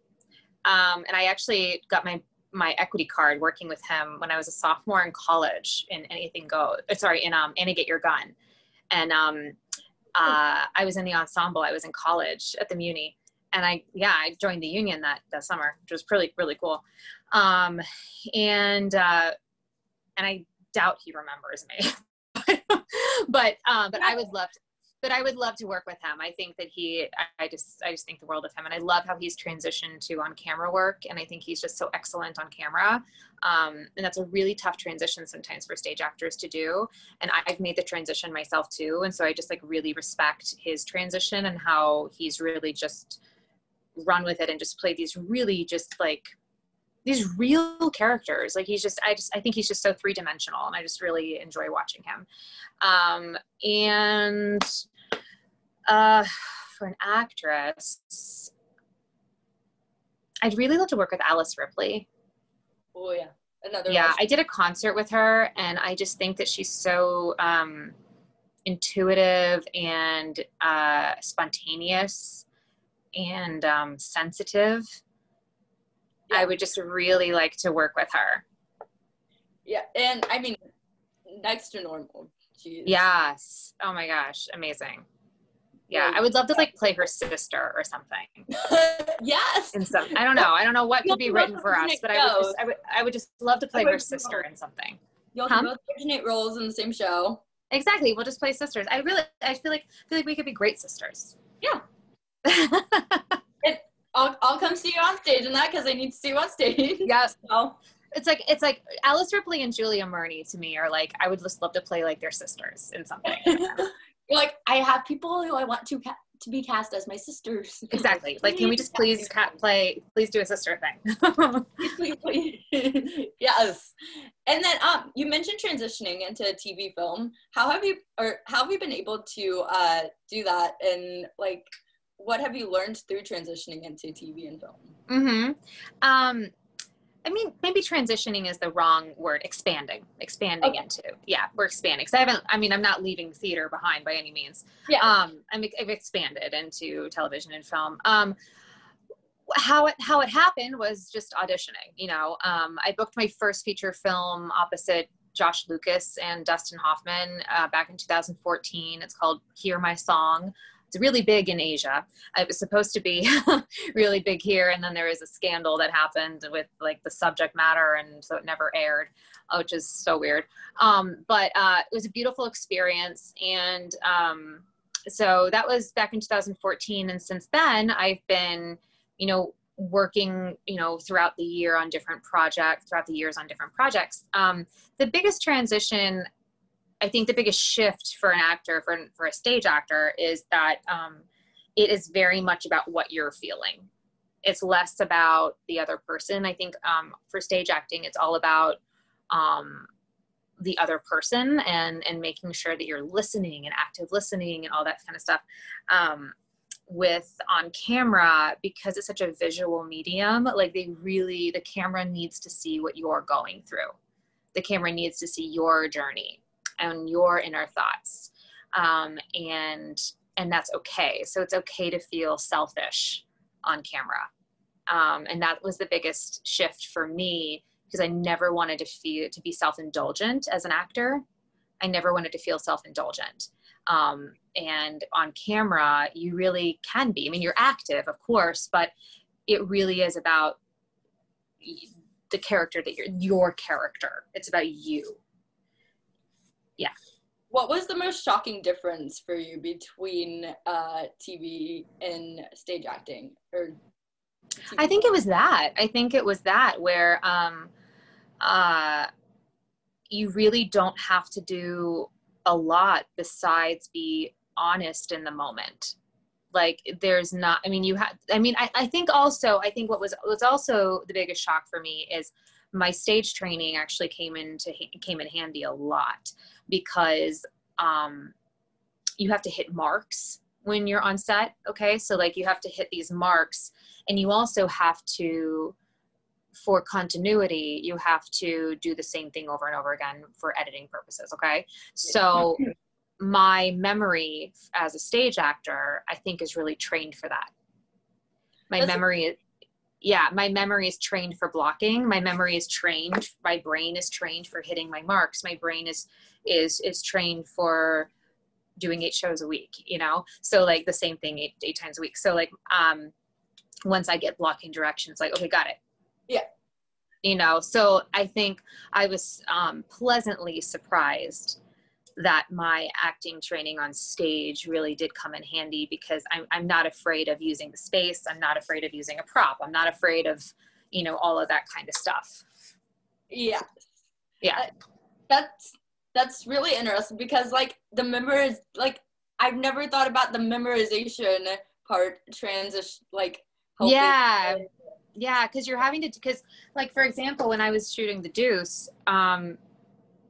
And I actually got my equity card working with him when I was a sophomore in college in Anything Goes, sorry, in Annie Get Your Gun. And I was in the ensemble, I was in college at the Muni. And I joined the union that summer, which was really, really cool. And I doubt he remembers me, but I would love to work with him. I think that I just think the world of him, and I love how he's transitioned to on-camera work. And I think he's just so excellent on camera. And that's a really tough transition sometimes for stage actors to do. And I've made the transition myself too. And so I just like really respect his transition and how he's really just run with it and just played these really just like these real characters. Like I think he's just so three-dimensional, and I just really enjoy watching him. And for an actress, I'd really love to work with Alice Ripley. Oh yeah, another one. Yeah, I did a concert with her, and I just think that she's so intuitive and spontaneous and sensitive. Yeah. I would just really like to work with her. Yeah, and I mean, next to normal. Jeez. Yes. Oh my gosh, amazing. Yeah, I would love to like play her sister or something. Yes. In some, I don't know what could be written for us, but I would just love to play her sister in something. You'll have both originate roles in the same show. Exactly. We'll just play sisters. I feel like we could be great sisters. Yeah. I'll come see you on stage in that, because I need to see you on stage. Yeah. So. It's like Alice Ripley and Julia Murney to me are like, I would just love to play like their sisters in something. Like, I have people who I want to be cast as my sisters. Exactly. Like, can we just please please do a sister thing? Please. Yes. And then you mentioned transitioning into TV film. How have you been able to do that, and like what have you learned through transitioning into TV and film? Mm-hmm. I mean, maybe transitioning is the wrong word. Expanding okay. into. Yeah, we're expanding. Because I'm not leaving theater behind by any means. Yeah. I've expanded into television and film. How it happened was just auditioning, you know. I booked my first feature film opposite Josh Lucas and Dustin Hoffman back in 2014. It's called Hear My Song. It's really big in Asia. It was supposed to be really big here, and then there was a scandal that happened with like the subject matter, and so it never aired, which is so weird. But it was a beautiful experience, and so that was back in 2014. And since then, I've been, you know, working, you know, throughout the years on different projects. The biggest transition, I think the biggest shift for an actor, for a stage actor, is that it is very much about what you're feeling. It's less about the other person. I think for stage acting, it's all about the other person and making sure that you're listening and active listening and all that kind of stuff. With on camera, because it's such a visual medium, like the camera needs to see what you're going through. The camera needs to see your journey and your inner thoughts. And that's okay. So it's okay to feel selfish on camera. And that was the biggest shift for me, because I never wanted to be self-indulgent as an actor. I never wanted to feel self-indulgent. And on camera, you really can be. I mean, you're active, of course, but it really is about the character that your character. It's about you. Yeah. What was the most shocking difference for you between TV and stage acting? I think it was that. Where you really don't have to do a lot besides be honest in the moment. Like there's not, I mean, you have, I mean, I think what was also the biggest shock for me is my stage training actually came in handy a lot, because you have to hit marks when you're on set. Okay. So like you have to hit these marks, and you also have to, for continuity, you have to do the same thing over and over again for editing purposes. Okay. So my memory as a stage actor, I think, is really trained for that. My memory is trained for blocking. My brain is trained for hitting my marks. My brain is trained for doing 8 shows a week, you know? So like the same thing 8 times a week. So like, once I get blocking directions, like, okay, got it. Yeah. You know, so I think I was pleasantly surprised that my acting training on stage really did come in handy, because I'm not afraid of using the space. I'm not afraid of using a prop. I'm not afraid of, you know, all of that kind of stuff. Yeah. Yeah. That's really interesting, because like I've never thought about the memorization part transition, like. Yeah. Yeah, because like, for example, when I was shooting The Deuce,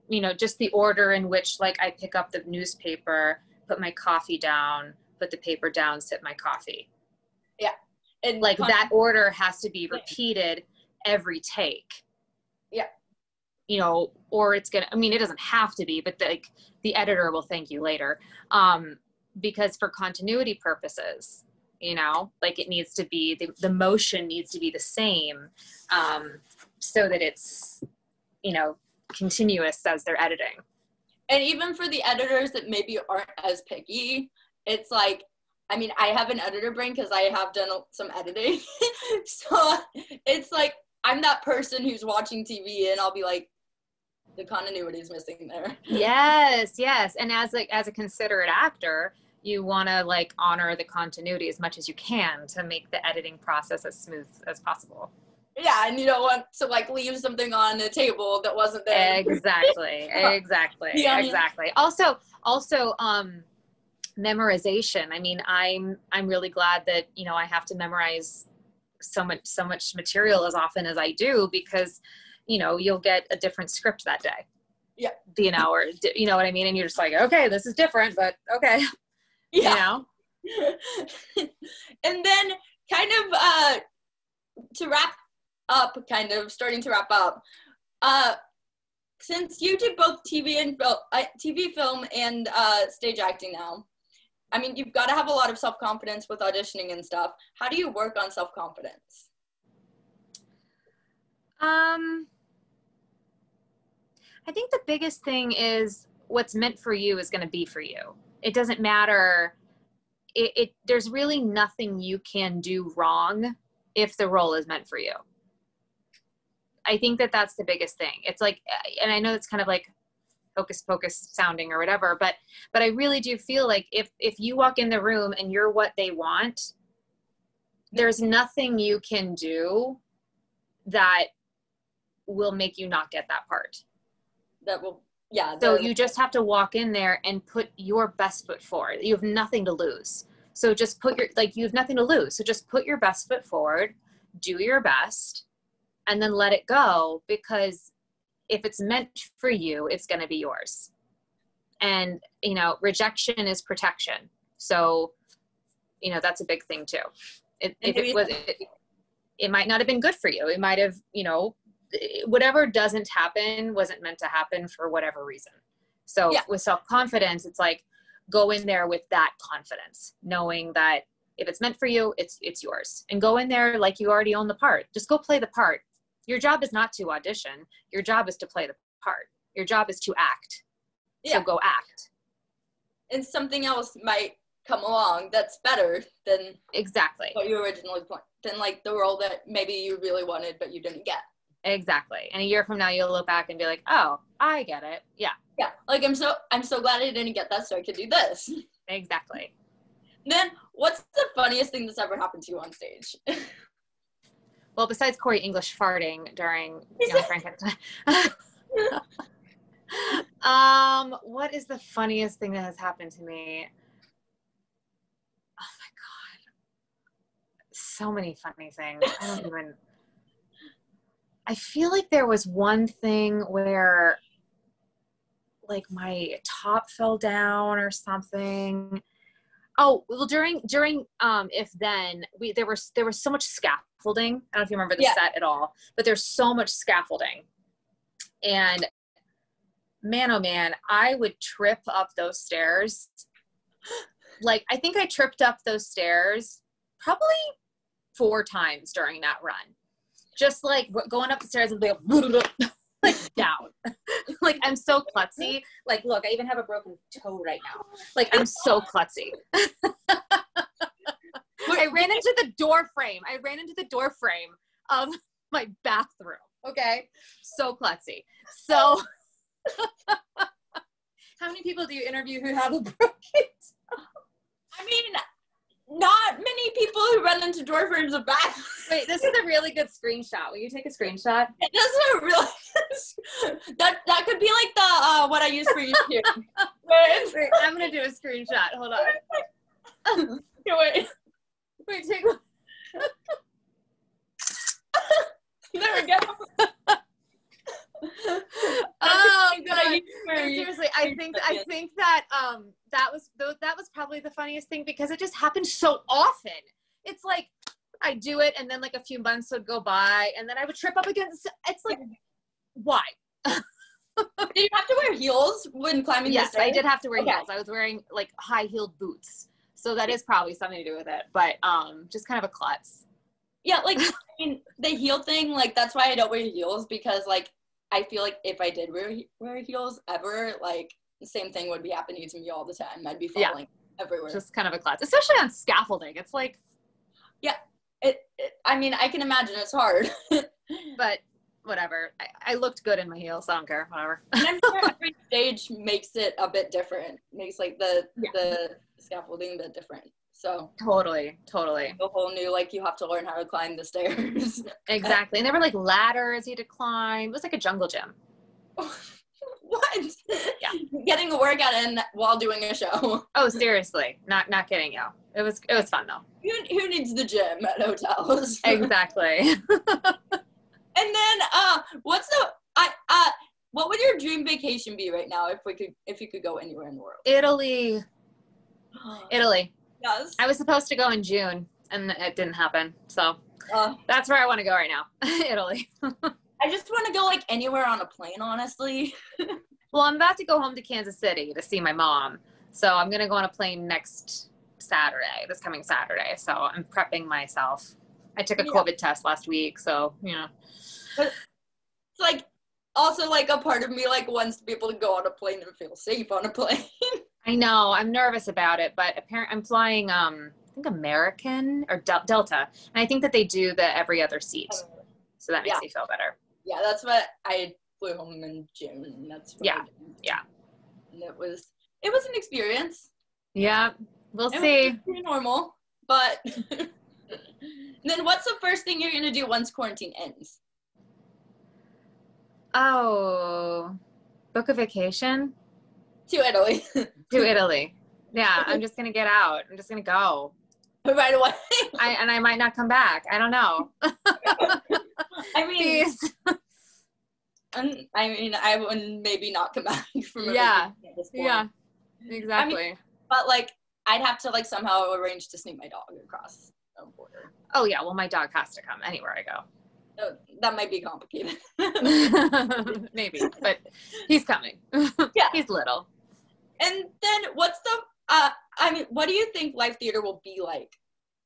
you know, just the order in which like I pick up the newspaper, put my coffee down, put the paper down, sip my coffee. Yeah. And like that order has to be repeated every take. Yeah. You know, or it's gonna, I mean, it doesn't have to be, but like the editor will thank you later. Because for continuity purposes, you know, like it needs to be, the motion needs to be the same, so that it's, you know, continuous as they're editing. And even for the editors that maybe aren't as picky, it's like, I mean, I have an editor brain because I have done some editing. So it's like, I'm that person who's watching TV and I'll be like, the continuity is missing there. Yes, yes. And as a considerate actor, you want to like honor the continuity as much as you can to make the editing process as smooth as possible. Yeah, and you don't want to like leave something on the table that wasn't there. Exactly, exactly, yeah, exactly. Yeah. Also, memorization. I mean, I'm really glad that, you know, I have to memorize so much material as often as I do, because, you know, you'll get a different script that day. Yeah. You know, or you know what I mean, and you're just like, okay, this is different, but okay. Yeah. You know? And then kind of to wrap up, kind of starting to wrap up. Since you did both TV, film, and stage acting now, I mean, you've got to have a lot of self-confidence with auditioning and stuff. How do you work on self-confidence? I think the biggest thing is what's meant for you is going to be for you. It doesn't matter. There's really nothing you can do wrong if the role is meant for you. I think that that's the biggest thing. It's like, and I know it's kind of like hocus pocus sounding or whatever, but I really do feel like if you walk in the room and you're what they want, there's nothing you can do that will make you not get that part. That will, yeah. So you just have to walk in there and put your best foot forward. You have nothing to lose. So just put your, like, you have nothing to lose. So just put your best foot forward, do your best, and then let it go, because if it's meant for you, it's going to be yours. And, you know, rejection is protection. So, you know, that's a big thing too. It might not have been good for you. It might have, you know, whatever doesn't happen wasn't meant to happen for whatever reason. So yeah. With self-confidence, it's like, go in there with that confidence, knowing that if it's meant for you, it's yours. And go in there like you already own the part. Just go play the part. Your job is not to audition. Your job is to play the part. Your job is to act. Yeah. So go act. And something else might come along that's better than exactly what you originally planned, than like the role that maybe you really wanted but you didn't get. Exactly. And a year from now, you'll look back and be like, oh, I get it. Yeah. Yeah. Like, I'm so glad I didn't get that so I could do this. Exactly. Then what's the funniest thing that's ever happened to you on stage? Well, besides Corey English farting during Young Frankenstein. What is the funniest thing that has happened to me? Oh my God. So many funny things. I feel like there was one thing where like my top fell down or something. Oh, well, during If Then, there was so much scaffolding. I don't know if you remember the set at all, but there's so much scaffolding. And man, oh man, I would trip up those stairs. Like, I think I tripped up those stairs probably 4 times during that run. Just like going up the stairs and like, like down. Like, I'm so klutzy. Like, look, I even have a broken toe right now. Like, I'm so klutzy. I ran into the door frame of my bathroom. Okay. So klutzy. So how many people do you interview who have a broken toe? I mean, not many people who run into door frames of bathrooms. Wait, this is a really good screenshot. Will you take a screenshot? This is a really good that could be like the what I use for YouTube. Wait, I'm gonna do a screenshot. Hold on. Wait, take one. There we go. Oh God. Seriously, I think that that was probably the funniest thing, because it just happened so often. It's like I do it, and then like a few months would go by, and then I would trip up against. It's like, why? Did you have to wear heels when climbing? Yes, I did have to wear heels. I was wearing like high-heeled boots, so that is probably something to do with it. But just kind of a klutz. Yeah, like I mean, the heel thing. Like that's why I don't wear heels, because like I feel like if I did wear heels ever, like the same thing would be happening to me all the time. I'd be falling everywhere. Just kind of a klutz, especially on scaffolding. It's like, yeah. I mean, I can imagine it's hard. But whatever. I looked good in my heels. I don't care. Whatever. And I'm sure every stage makes it a bit different. Makes like the scaffolding a bit different. So totally. The whole new, like, you have to learn how to climb the stairs. Exactly. And there were like ladders you had to climb. It was like a jungle gym. What? Yeah. Getting a workout in while doing a show. Oh, seriously. Not kidding you. It was fun though. Who needs the gym at hotels? Exactly. And then what would your dream vacation be right now if you could go anywhere in the world? Italy. Yes. I was supposed to go in June and it didn't happen. So That's where I want to go right now. Italy. I just want to go like anywhere on a plane, honestly. Well, I'm about to go home to Kansas City to see my mom. So I'm going to go on a plane next Saturday, this coming Saturday. So I'm prepping myself. I took a COVID test last week. So, you know. But it's like also like a part of me like wants to be able to go on a plane and feel safe on a plane. I know. I'm nervous about it, but apparently I'm flying, I think American or Delta. And I think that they do the every other seat. So that makes me feel better. Yeah, that's what I flew home in June. And that's what And it was an experience. Yeah, we'll see. It was pretty normal, but then what's the first thing you're going to do once quarantine ends? Oh, book a vacation. To Italy. To Italy. Yeah, I'm just going to get out. I'm just going to go. Right away. I might not come back. I don't know. I mean, I would maybe not come back from a vacation at this point. Yeah, exactly. I mean, but like, I'd have to like somehow arrange to sneak my dog across the border. Oh yeah, well my dog has to come anywhere I go. So that might be complicated. Maybe, but he's coming. Yeah. He's little. And then what's the, what do you think live theater will be like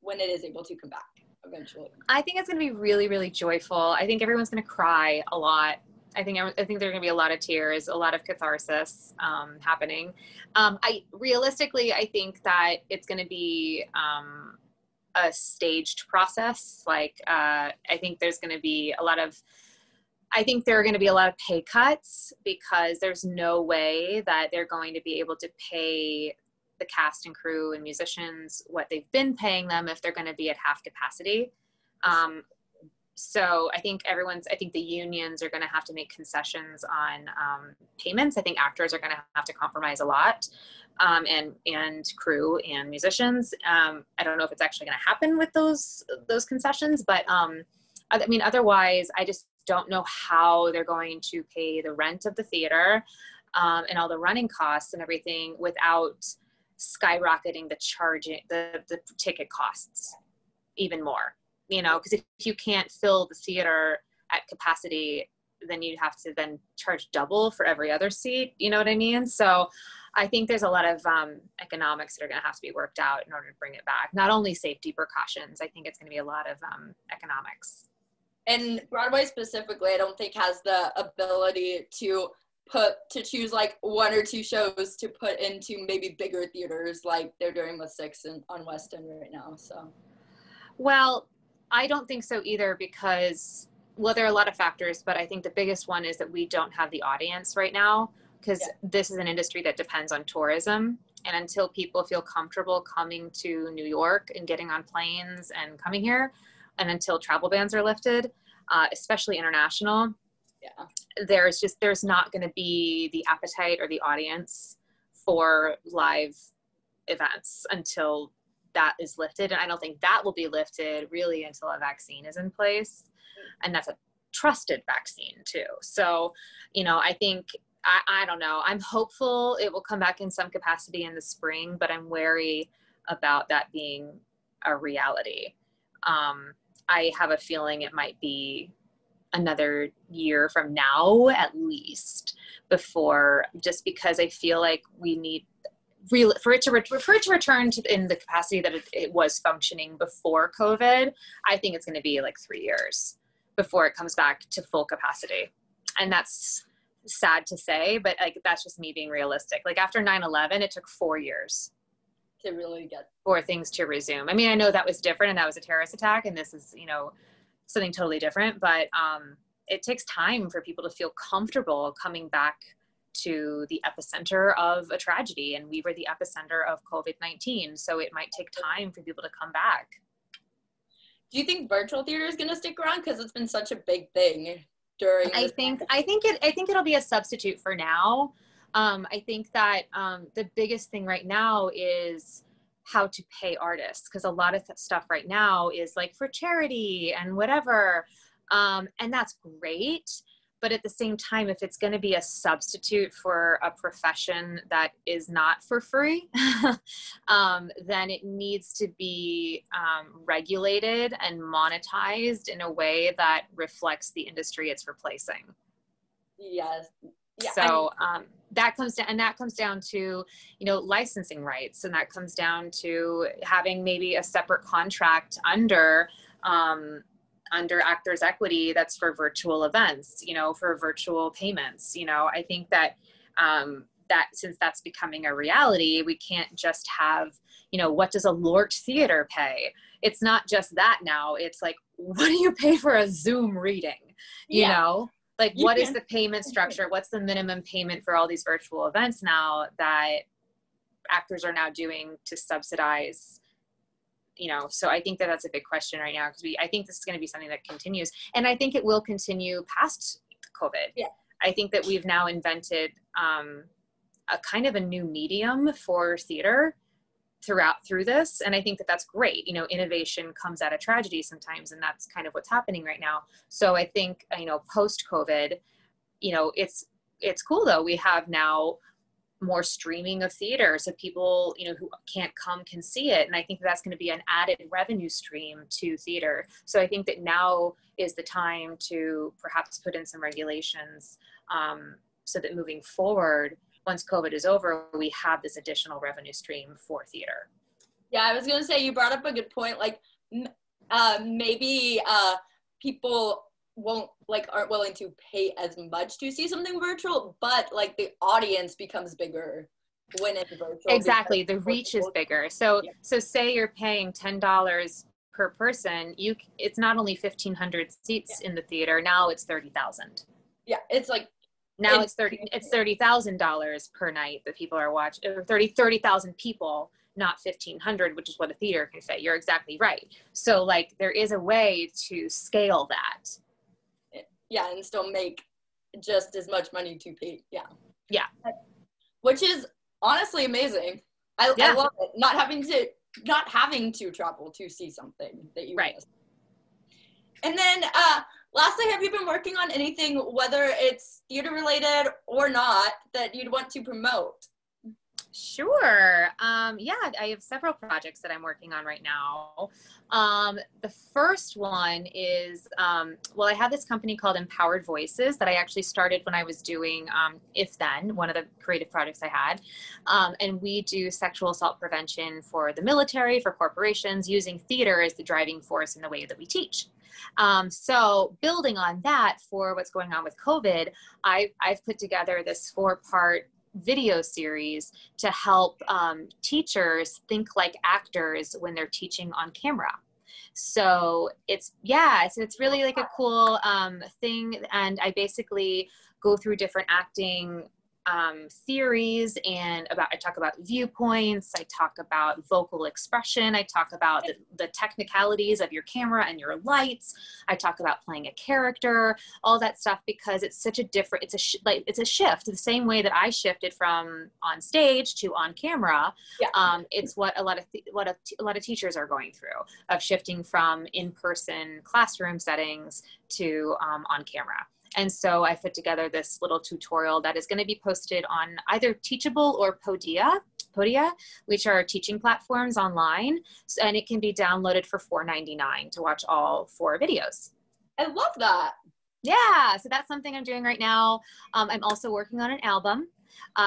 when it is able to come back eventually? I think it's going to be really, really joyful. I think everyone's going to cry a lot. I think there are going to be a lot of tears, a lot of catharsis happening. I think that it's going to be a staged process. Like, I think there's going to be a lot of, I think there are going to be a lot of pay cuts because there's no way that they're going to be able to pay the cast and crew and musicians what they've been paying them if they're going to be at half capacity. So I think the unions are going to have to make concessions on payments. I think actors are going to have to compromise a lot, and crew and musicians. I don't know if it's actually going to happen with those concessions, but I mean, otherwise, I just don't know how they're going to pay the rent of the theater and all the running costs and everything without skyrocketing the ticket costs even more, you know, because if you can't fill the theater at capacity, then you have to then charge double for every other seat, you know what I mean? So I think there's a lot of economics that are going to have to be worked out in order to bring it back. Not only safety precautions, I think it's going to be a lot of economics. And Broadway specifically, I don't think has the ability to choose like one or two shows to put into maybe bigger theaters like they're doing with Six and on West End right now. So, well, I don't think so either because, well, there are a lot of factors, but I think the biggest one is that we don't have the audience right now because this is an industry that depends on tourism. And until people feel comfortable coming to New York and getting on planes and coming here, and until travel bans are lifted, especially international, there's not going to be the appetite or the audience for live events until that is lifted. And I don't think that will be lifted really until a vaccine is in place. And that's a trusted vaccine too. So, you know, I think, I don't know, I'm hopeful it will come back in some capacity in the spring, but I'm wary about that being a reality. I have a feeling it might be another year from now, at least, before, just because I feel like we need for it to return to in the capacity that it was functioning before COVID. I think it's going to be like 3 years before it comes back to full capacity. And that's sad to say, but like, that's just me being realistic. Like after 9/11, it took 4 years to really get for things to resume. I mean, I know that was different and that was a terrorist attack and this is, you know, something totally different, but it takes time for people to feel comfortable coming back to the epicenter of a tragedy, and we were the epicenter of COVID-19, so it might take time for people to come back. Do you think virtual theater is going to stick around because it's been such a big thing during? I think it'll be a substitute for now. I think that the biggest thing right now is how to pay artists, because a lot of stuff right now is like for charity and whatever, and that's great, But at the same time, if it's going to be a substitute for a profession that is not for free, then it needs to be regulated and monetized in a way that reflects the industry it's replacing. Yes. Yeah, so that comes down to, you know, licensing rights, and that comes down to having maybe a separate contract under under Actors Equity that's for virtual events, you know, for virtual payments. You know, I think that that since that's becoming a reality, we can't just have, you know, what does a Lort theater pay? It's not just that now. It's like, what do you pay for a Zoom reading? You yeah. know, like what is the payment structure? What's the minimum payment for all these virtual events now that actors are now doing to subsidize? You know, so I think that that's a big question right now, because I think this is going to be something that continues, and I think it will continue past COVID. Yeah. I think that we've now invented a kind of a new medium for theater through this, and I think that that's great. You know, innovation comes out of tragedy sometimes, and that's kind of what's happening right now. So I think, you know, post-COVID, you know, it's cool though. We have now more streaming of theater, so people, you know, who can't come can see it, and I think that's going to be an added revenue stream to theater. So I think that now is the time to perhaps put in some regulations so that moving forward, once COVID is over, we have this additional revenue stream for theater. Yeah, I was going to say, you brought up a good point. Like maybe people aren't willing to pay as much to see something virtual, but like the audience becomes bigger when it's virtual. Exactly, the reach is bigger. So yeah. So say you're paying $10 per person, it's not only 1,500 seats yeah. in the theater, now it's 30,000. Yeah, it's like now it's $30,000 per night that people are watching, or 30,000 people, not 1,500, which is what a theater can fit. You're exactly right. So like there is a way to scale that. Yeah, and still make just as much money to pay. Yeah. Yeah. Which is honestly amazing. I love it. Not having to travel to see something that you right. miss. And then lastly, have you been working on anything, whether it's theater related or not, that you'd want to promote? Sure. Yeah, I have several projects that I'm working on right now. The first one is, well, I have this company called Empowered Voices that I actually started when I was doing If Then, one of the creative projects I had. And we do sexual assault prevention for the military, for corporations, using theater as the driving force in the way that we teach. So building on that for what's going on with COVID, I've put together this 4-part video series to help teachers think like actors when they're teaching on camera. So it's really like a cool thing. And I basically go through different acting theories, and I talk about viewpoints, I talk about vocal expression, I talk about the technicalities of your camera and your lights, I talk about playing a character, all that stuff, because it's such a different, it's a shift, the same way that I shifted from on stage to on camera. Yeah. It's what a lot of teachers are going through, of shifting from in-person classroom settings to on camera. And so I put together this little tutorial that is going to be posted on either Teachable or Podia, which are teaching platforms online. So, and it can be downloaded for $4.99 to watch all 4 videos. I love that. Yeah. So that's something I'm doing right now. I'm also working on an album.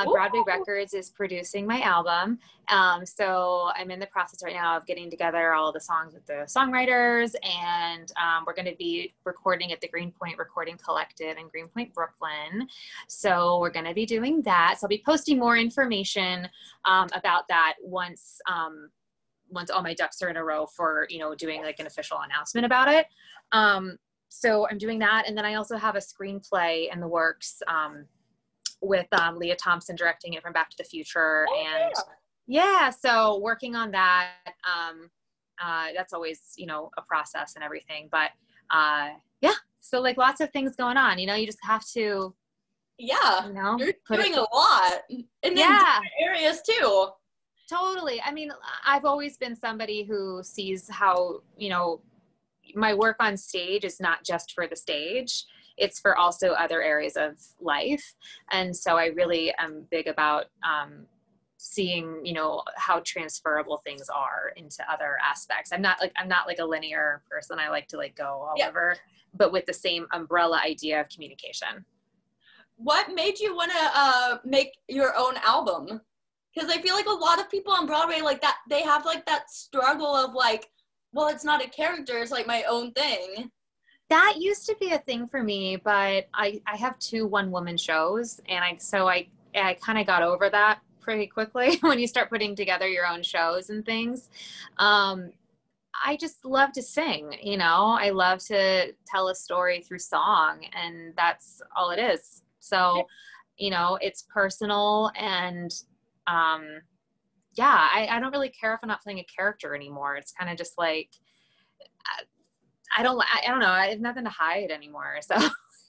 Broadway Records is producing my album. So I'm in the process right now of getting together all the songs with the songwriters, and we're going to be recording at the Greenpoint Recording Collective in Greenpoint, Brooklyn. So we're going to be doing that. So I'll be posting more information about that once all my ducks are in a row for, you know, doing like an official announcement about it. So I'm doing that. And then I also have a screenplay in the works with Leah Thompson directing it from Back to the Future. And yeah, so working on that, that's always, you know, a process and everything, but yeah, so like lots of things going on, you know, you just have to, yeah, you know, you're doing a lot in different areas too. Totally. I mean, I've always been somebody who sees how, you know, my work on stage is not just for the stage. it's for also other areas of life. And so I really am big about seeing, you know, how transferable things are into other aspects. I'm not like a linear person. I like to like go all over, but with the same umbrella idea of communication. What made you want to make your own album? Because I feel like a lot of people on Broadway, like that, they have like that struggle of like, well, it's not a character, it's like my own thing. That used to be a thing for me, but I have 2 one-woman shows, and so I kind of got over that pretty quickly when you start putting together your own shows and things. I just love to sing, you know? I love to tell a story through song, and that's all it is. So, you know, it's personal, and yeah, I don't really care if I'm not playing a character anymore. It's kind of just like, I don't know. I have nothing to hide anymore. So,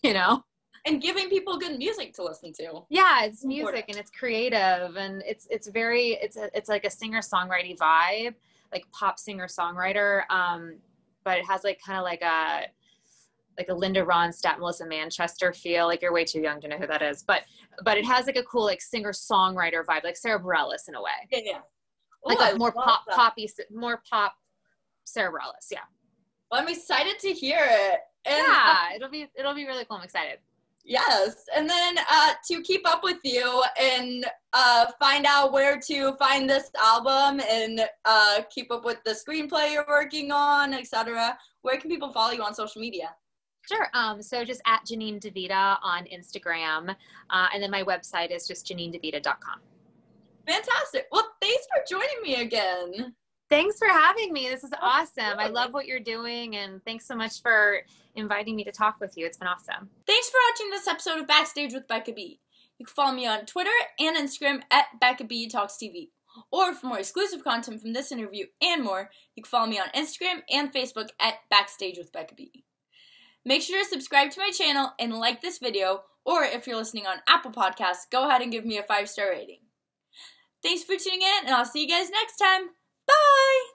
you know. And giving people good music to listen to. Yeah, it's music and it's creative, and it's like a singer-songwriter vibe, like pop singer-songwriter. But it has like kind of like a Linda Ronstadt, Melissa Manchester feel. Like, you're way too young to know who that is, but it has like a cool like singer-songwriter vibe, like Sarah Bareilles in a way. Yeah, yeah. Ooh, like a more pop, more pop Sarah Bareilles. Yeah. Well, I'm excited to hear it. And yeah, it'll be really cool. I'm excited. Yes, and then to keep up with you and find out where to find this album and keep up with the screenplay you're working on, etc., where can people follow you on social media? Sure. So just at Janine DiVita on Instagram, and then my website is just janinedivita.com. Fantastic. Well, thanks for joining me again. Thanks for having me. This is awesome. I love what you're doing, and thanks so much for inviting me to talk with you. It's been awesome. Thanks for watching this episode of Backstage with Becca B. You can follow me on Twitter and Instagram at Becca B Talks TV. Or for more exclusive content from this interview and more, you can follow me on Instagram and Facebook at Backstage with Becca B. Make sure to subscribe to my channel and like this video, or if you're listening on Apple Podcasts, go ahead and give me a 5-star rating. Thanks for tuning in, and I'll see you guys next time. Bye!